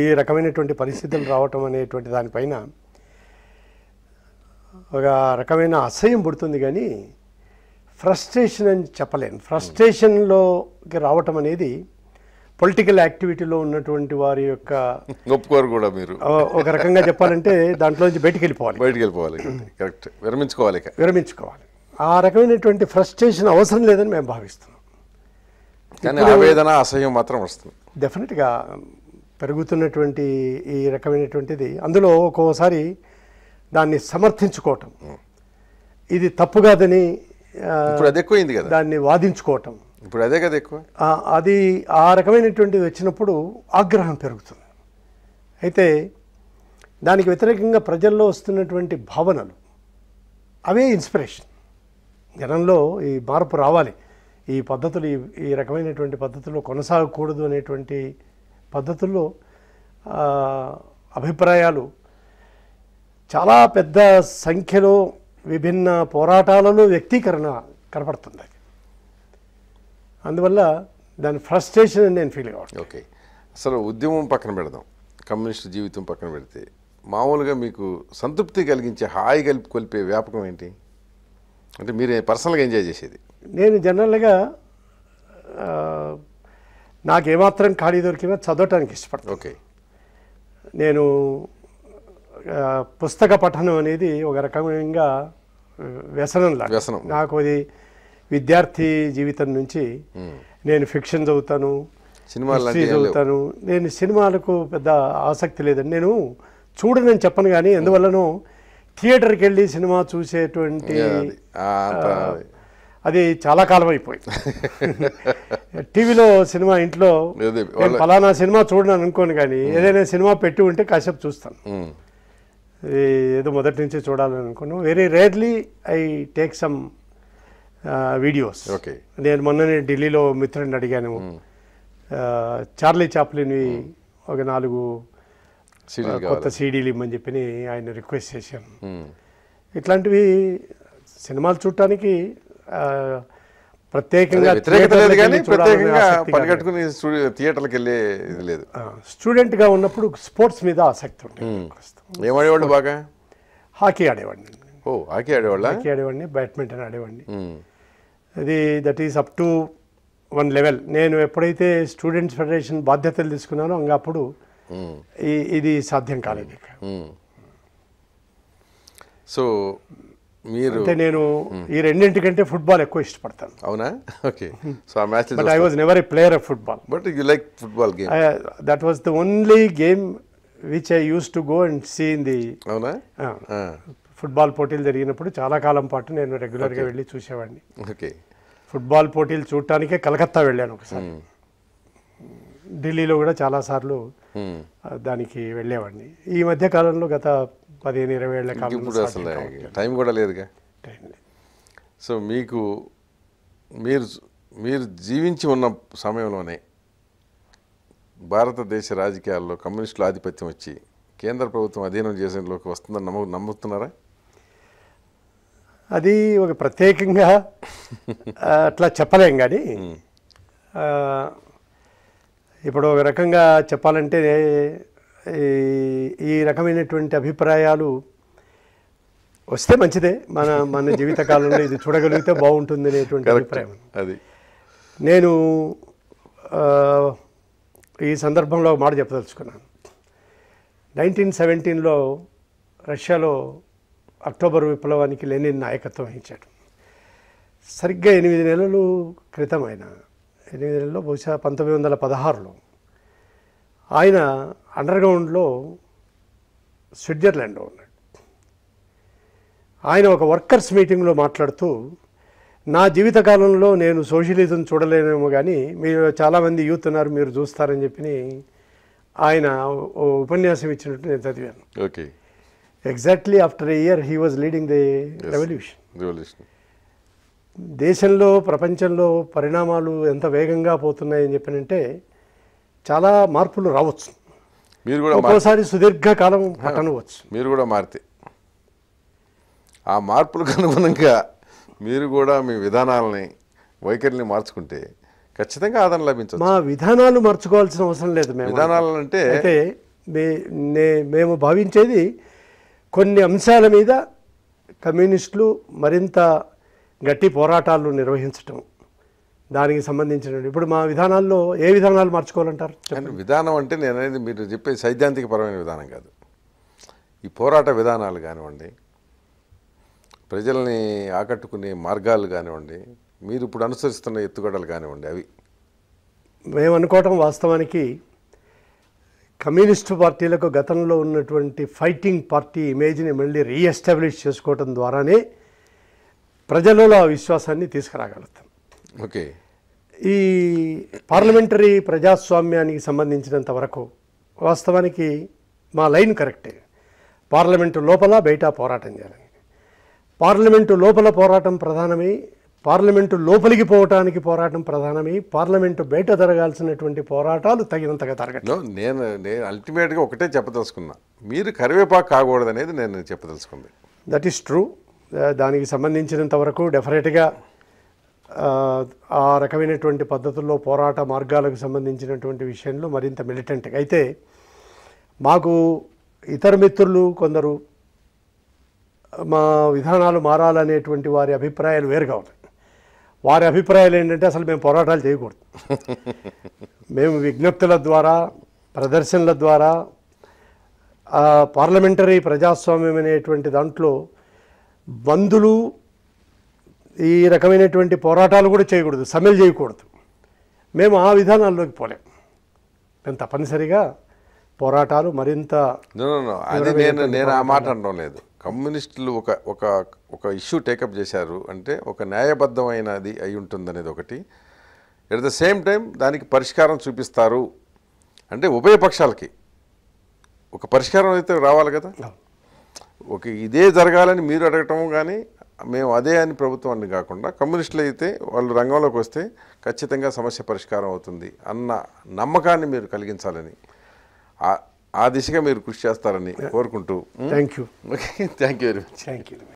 ఈ రకమైనటువంటి పరిస్థితులు రావటం అనేటువంటి దానిపైన ఒక రకమైన అసహ్యం పుడుతుంది కానీ ఫ్రస్ట్రేషన్ అని చెప్పలేను. ఫ్రస్ట్రేషన్లోకి రావటం అనేది పొలిటికల్ యాక్టివిటీలో ఉన్నటువంటి వారి యొక్క ఒప్పుకోరు కూడా. మీరు ఒక రకంగా చెప్పాలంటే దాంట్లోంచి బయటికి వెళ్ళిపోవాలి, బయటికి వెళ్ళిపోవాలి కరెక్ట్, విరమించుకోవాలి విరమించుకోవాలి ఆ రకమైనటువంటి ఫ్రస్ట్రేషన్ అవసరం లేదని మేము భావిస్తున్నాం. కానీ ఆవేదన, అసహ్యం మాత్రం వస్తుంది డెఫినెట్గా పెరుగుతున్నటువంటి ఈ రకమైనటువంటిది. అందులో ఒక్కోసారి దాన్ని సమర్థించుకోవటం, ఇది తప్పు కాదని దాన్ని వాదించుకోవటం, ఇప్పుడు అదే కదా ఎక్కువ. అది ఆ రకమైనటువంటిది వచ్చినప్పుడు ఆగ్రహం పెరుగుతుంది. అయితే దానికి వ్యతిరేకంగా ప్రజల్లో వస్తున్నటువంటి భావనలు అవే ఇన్స్పిరేషన్. జనంలో ఈ మార్పు రావాలి, ఈ పద్ధతులు ఈ ఈ రకమైనటువంటి పద్ధతుల్లో కొనసాగకూడదు అనేటువంటి పద్ధతుల్లో అభిప్రాయాలు చాలా పెద్ద సంఖ్యలో విభిన్న పోరాటాలలో వ్యక్తీకరణ కనపడుతుంది. అందువల్ల దాని ఫ్రస్ట్రేషన్ అని నేను ఫీల్ కావచ్చు. ఓకే, అసలు ఉద్యమం పక్కన పెడదాం, కమ్యూనిస్ట్ జీవితం పక్కన పెడితే మామూలుగా మీకు సంతృప్తి కలిగించే, హాయి కలిపి కొలిపే వ్యాపకం ఏంటి? అంటే మీరు పర్సనల్గా ఎంజాయ్ చేసేది? నేను జనరల్గా నాకేమాత్రం ఖాళీ దొరికినా చదవటానికి ఇష్టపడతాను. ఓకే, నేను పుస్తక పఠనం అనేది ఒక రకంగా వ్యసనం లాగా వ్యసనం నాకు. అది విద్యార్థి జీవితం నుంచి నేను ఫిక్షన్ చదువుతాను, సినిమాలు చదువుతాను. నేను సినిమాలకు పెద్ద ఆసక్తి లేదండి, నేను చూడనని చెప్పను కానీ ఎందువల్లనో థియేటర్కి వెళ్ళి సినిమా చూసేటువంటి అది చాలా కాలం అయిపోయింది. టీవీలో సినిమా ఇంట్లో ఫలానా సినిమా చూడను అనుకోను కానీ ఏదైనా సినిమా పెట్టి ఉంటే కాసేపు చూస్తాను, ఏదో మొదటి నుంచి చూడాలని అనుకున్నాను. Very rarely I take some videos. Okay, నేను మొన్ననే ఢిల్లీలో మిత్రుడిని అడిగాను, చార్లీ చాప్లిన్వి ఒక నాలుగు కొత్త సీడీలు ఇమ్మని చెప్పి ఆయన రిక్వెస్ట్ చేశాను. ఇట్లాంటివి సినిమాలు చూడటానికి ప్రత్యేకంగా థియేటర్కి వెళ్ళే ఇది లేదు. స్టూడెంట్గా ఉన్నప్పుడు స్పోర్ట్స్ మీద ఆసక్తి ఉంటుంది. ఏమనేవాళ్ళు? బాగా హాకీ ఆడేవాడిని. ఓ హాకీ ఆడేవాళ్ళ? హాకీ ఆడేవాడిని, బ్యాడ్మింటన్ ఆడేవాడిని. అది that is up to one level. నేను ఎప్పుడైతే స్టూడెంట్స్ ఫెడరేషన్ బాధ్యతలు తీసుకున్నానో ఇంకా అప్పుడు ఇది సాధ్యం కాలేదు. సో మీరు అంటే నేను ఈ రెండింటికంటే ఫుట్బాల్ ఎక్కువ ఇష్టపడతాను. అవునా? ఓకే. సో ఆ match but I was never a player of football, but you like football game. That was the only game which I used to go and see in the football పోటీలు జరిగినప్పుడు చాలా కాలం పాటు నేను regular గా వెళ్ళి చూసేవాడిని. Okay football పోటీలు చూడటానికే కలకత్తా వెళ్ళాను ఒకసారి. ఢిల్లీలో కూడా చాలా సార్లు దానికి వెళ్ళేవాడిని. ఈ మధ్య కాలంలో గత పదిహేను ఇరవై ఏళ్ల కాలంలో టైం కూడా లేదుగా. సో మీకు మీరు మీరు జీవించి ఉన్న సమయంలోనే భారతదేశ రాజకీయాల్లో కమ్యూనిస్టుల ఆధిపత్యం వచ్చి కేంద్ర ప్రభుత్వం అధీనం చేసేలోకి వస్తుందని నమ్ము నమ్ముతున్నారా? అది ఒక ప్రత్యేకంగా అట్లా చెప్పలేం, కానీ ఇప్పుడు ఒక రకంగా చెప్పాలంటే ఈ రకమైనటువంటి అభిప్రాయాలు వస్తే మంచిదే. మన మన జీవితకాలంలో ఇది చూడగలిగితే బాగుంటుంది అనేటువంటి అభిప్రాయం అది. నేను ఈ సందర్భంలో ఒక మాట చెప్పదలుచుకున్నాను. నైన్టీన్ సెవెంటీన్లో రష్యాలో అక్టోబర్ విప్లవానికి లెనిన్ నాయకత్వం వహించాడు. సరిగ్గా ఎనిమిది నెలలు క్రితం ఆయన ఎనిమిది నెలలో బహుశా పంతొమ్మిది వందల పదహారులో ఆయన అండర్గ్రౌండ్లో స్విట్జర్లాండ్లో ఉన్నాడు. ఆయన ఒక వర్కర్స్ మీటింగ్లో మాట్లాడుతూ, నా జీవితకాలంలో నేను సోషలిజం చూడలేనేమో కానీ మీరు చాలామంది యూత్ ఉన్నారు మీరు చూస్తారని చెప్పి ఆయన ఉపన్యాసం ఇచ్చినట్టు నేను చదివాను. Okay exactly after a year he was leading the revolution. దేశంలో ప్రపంచంలో పరిణామాలు ఎంత వేగంగా పోతున్నాయని చెప్పినంటే చాలా మార్పులు రావచ్చు, మీరు కూడా ఒక్కోసారి సుదీర్ఘకాలం పట్టనవచ్చు, మీరు కూడా మారితే ఆ మార్పులకు అనుగుణంగా మీరు కూడా మీ విధానాలని వైఖరిని మార్చుకుంటే ఖచ్చితంగా ఆదరణ లభించదు. మా విధానాలు మార్చుకోవాల్సిన అవసరం లేదు. మేము విధానాలు అంటే మేము భావించేది కొన్ని అంశాల మీద కమ్యూనిస్టులు మరింత గట్టి పోరాటాలు నిర్వహించటం, దానికి సంబంధించిన ఇప్పుడు మా విధానాల్లో ఏ విధానాలు మార్చుకోవాలంటారు? విధానం అంటే నేను అనేది మీరు చెప్పే సైద్ధాంతిక పరమైన విధానం కాదు. ఈ పోరాట విధానాలు కానివ్వండి, ప్రజల్ని ఆకట్టుకునే మార్గాలు కానివ్వండి, మీరు ఇప్పుడు అనుసరిస్తున్న ఎత్తుగడలు కానివ్వండి, అవి మేము అనుకోవటం వాస్తవానికి కమ్యూనిస్టు పార్టీలకు గతంలో ఉన్నటువంటి ఫైటింగ్ పార్టీ ఇమేజ్ని మళ్ళీ రీఎస్టాబ్లిష్ చేసుకోవటం ద్వారానే ప్రజలలో ఆ విశ్వాసాన్ని తీసుకురాగలుగుతాం. ఓకే ఈ పార్లమెంటరీ ప్రజాస్వామ్యానికి సంబంధించినంత వరకు వాస్తవానికి మా లైన్ కరెక్టే. పార్లమెంటు లోపల బయట పోరాటం చేయాలని, పార్లమెంటు లోపల పోరాటం ప్రధానమై, పార్లమెంటు లోపలికి పోవటానికి పోరాటం ప్రధానమై, పార్లమెంటు బయట జరగాల్సినటువంటి పోరాటాలు తగినంతగా జరగట్లేదు. నేను నేను అల్టిమేట్గా ఒకటే చెప్పదలుచుకున్నా, మీరు కరివేపాకు కాకూడదనేది నేను చెప్పదలుచుకుంది. That is true. దానికి సంబంధించినంత వరకు డెఫినెట్గా ఆ రకమైనటువంటి పద్ధతుల్లో పోరాట మార్గాలకు సంబంధించినటువంటి విషయంలో మరింత మిలిటెంట్గా అయితే మాకు ఇతర మిత్రులు కొందరు మా విధానాలు మారాలనేటువంటి వారి అభిప్రాయాలు వేరుగా ఉన్నాయి. వారి అభిప్రాయాలు ఏంటంటే అసలు మేము పోరాటాలు చేయకూడదు, మేము విజ్ఞప్తుల ద్వారా ప్రదర్శనల ద్వారా పార్లమెంటరీ ప్రజాస్వామ్యం అనేటువంటి దాంట్లో బంధులు ఈ రకమైనటువంటి పోరాటాలు కూడా చేయకూడదు, సమ్మెలు చేయకూడదు. మేము ఆ విధానాల్లోకి పోలేం. మేము తప్పనిసరిగా పోరాటాలు మరింత అదే నేను నేను ఆ మాట అనడం లేదు. కమ్యూనిస్టులు ఒక ఒక ఒక ఇష్యూ టేకప్ చేశారు అంటే ఒక న్యాయబద్ధమైనది అయి ఉంటుందనేది ఒకటి. ఎట్ ద సేమ్ టైం దానికి పరిష్కారం చూపిస్తారు అంటే ఉభయ పక్షాలకి ఒక పరిష్కారం అయితే రావాలి కదా. ఓకే ఇదే జరగాలని మీరు అడగటం కానీ మేము అదే అని ప్రభుత్వాన్ని కాకుండా కమ్యూనిస్టులు అయితే వాళ్ళు రంగంలోకి వస్తే ఖచ్చితంగా సమస్య పరిష్కారం అవుతుంది అన్న నమ్మకాన్ని మీరు కలిగించాలని ఆ దిశగా మీరు కృషి చేస్తారని కోరుకుంటూ thank you. Okay thank you very much. Thank you.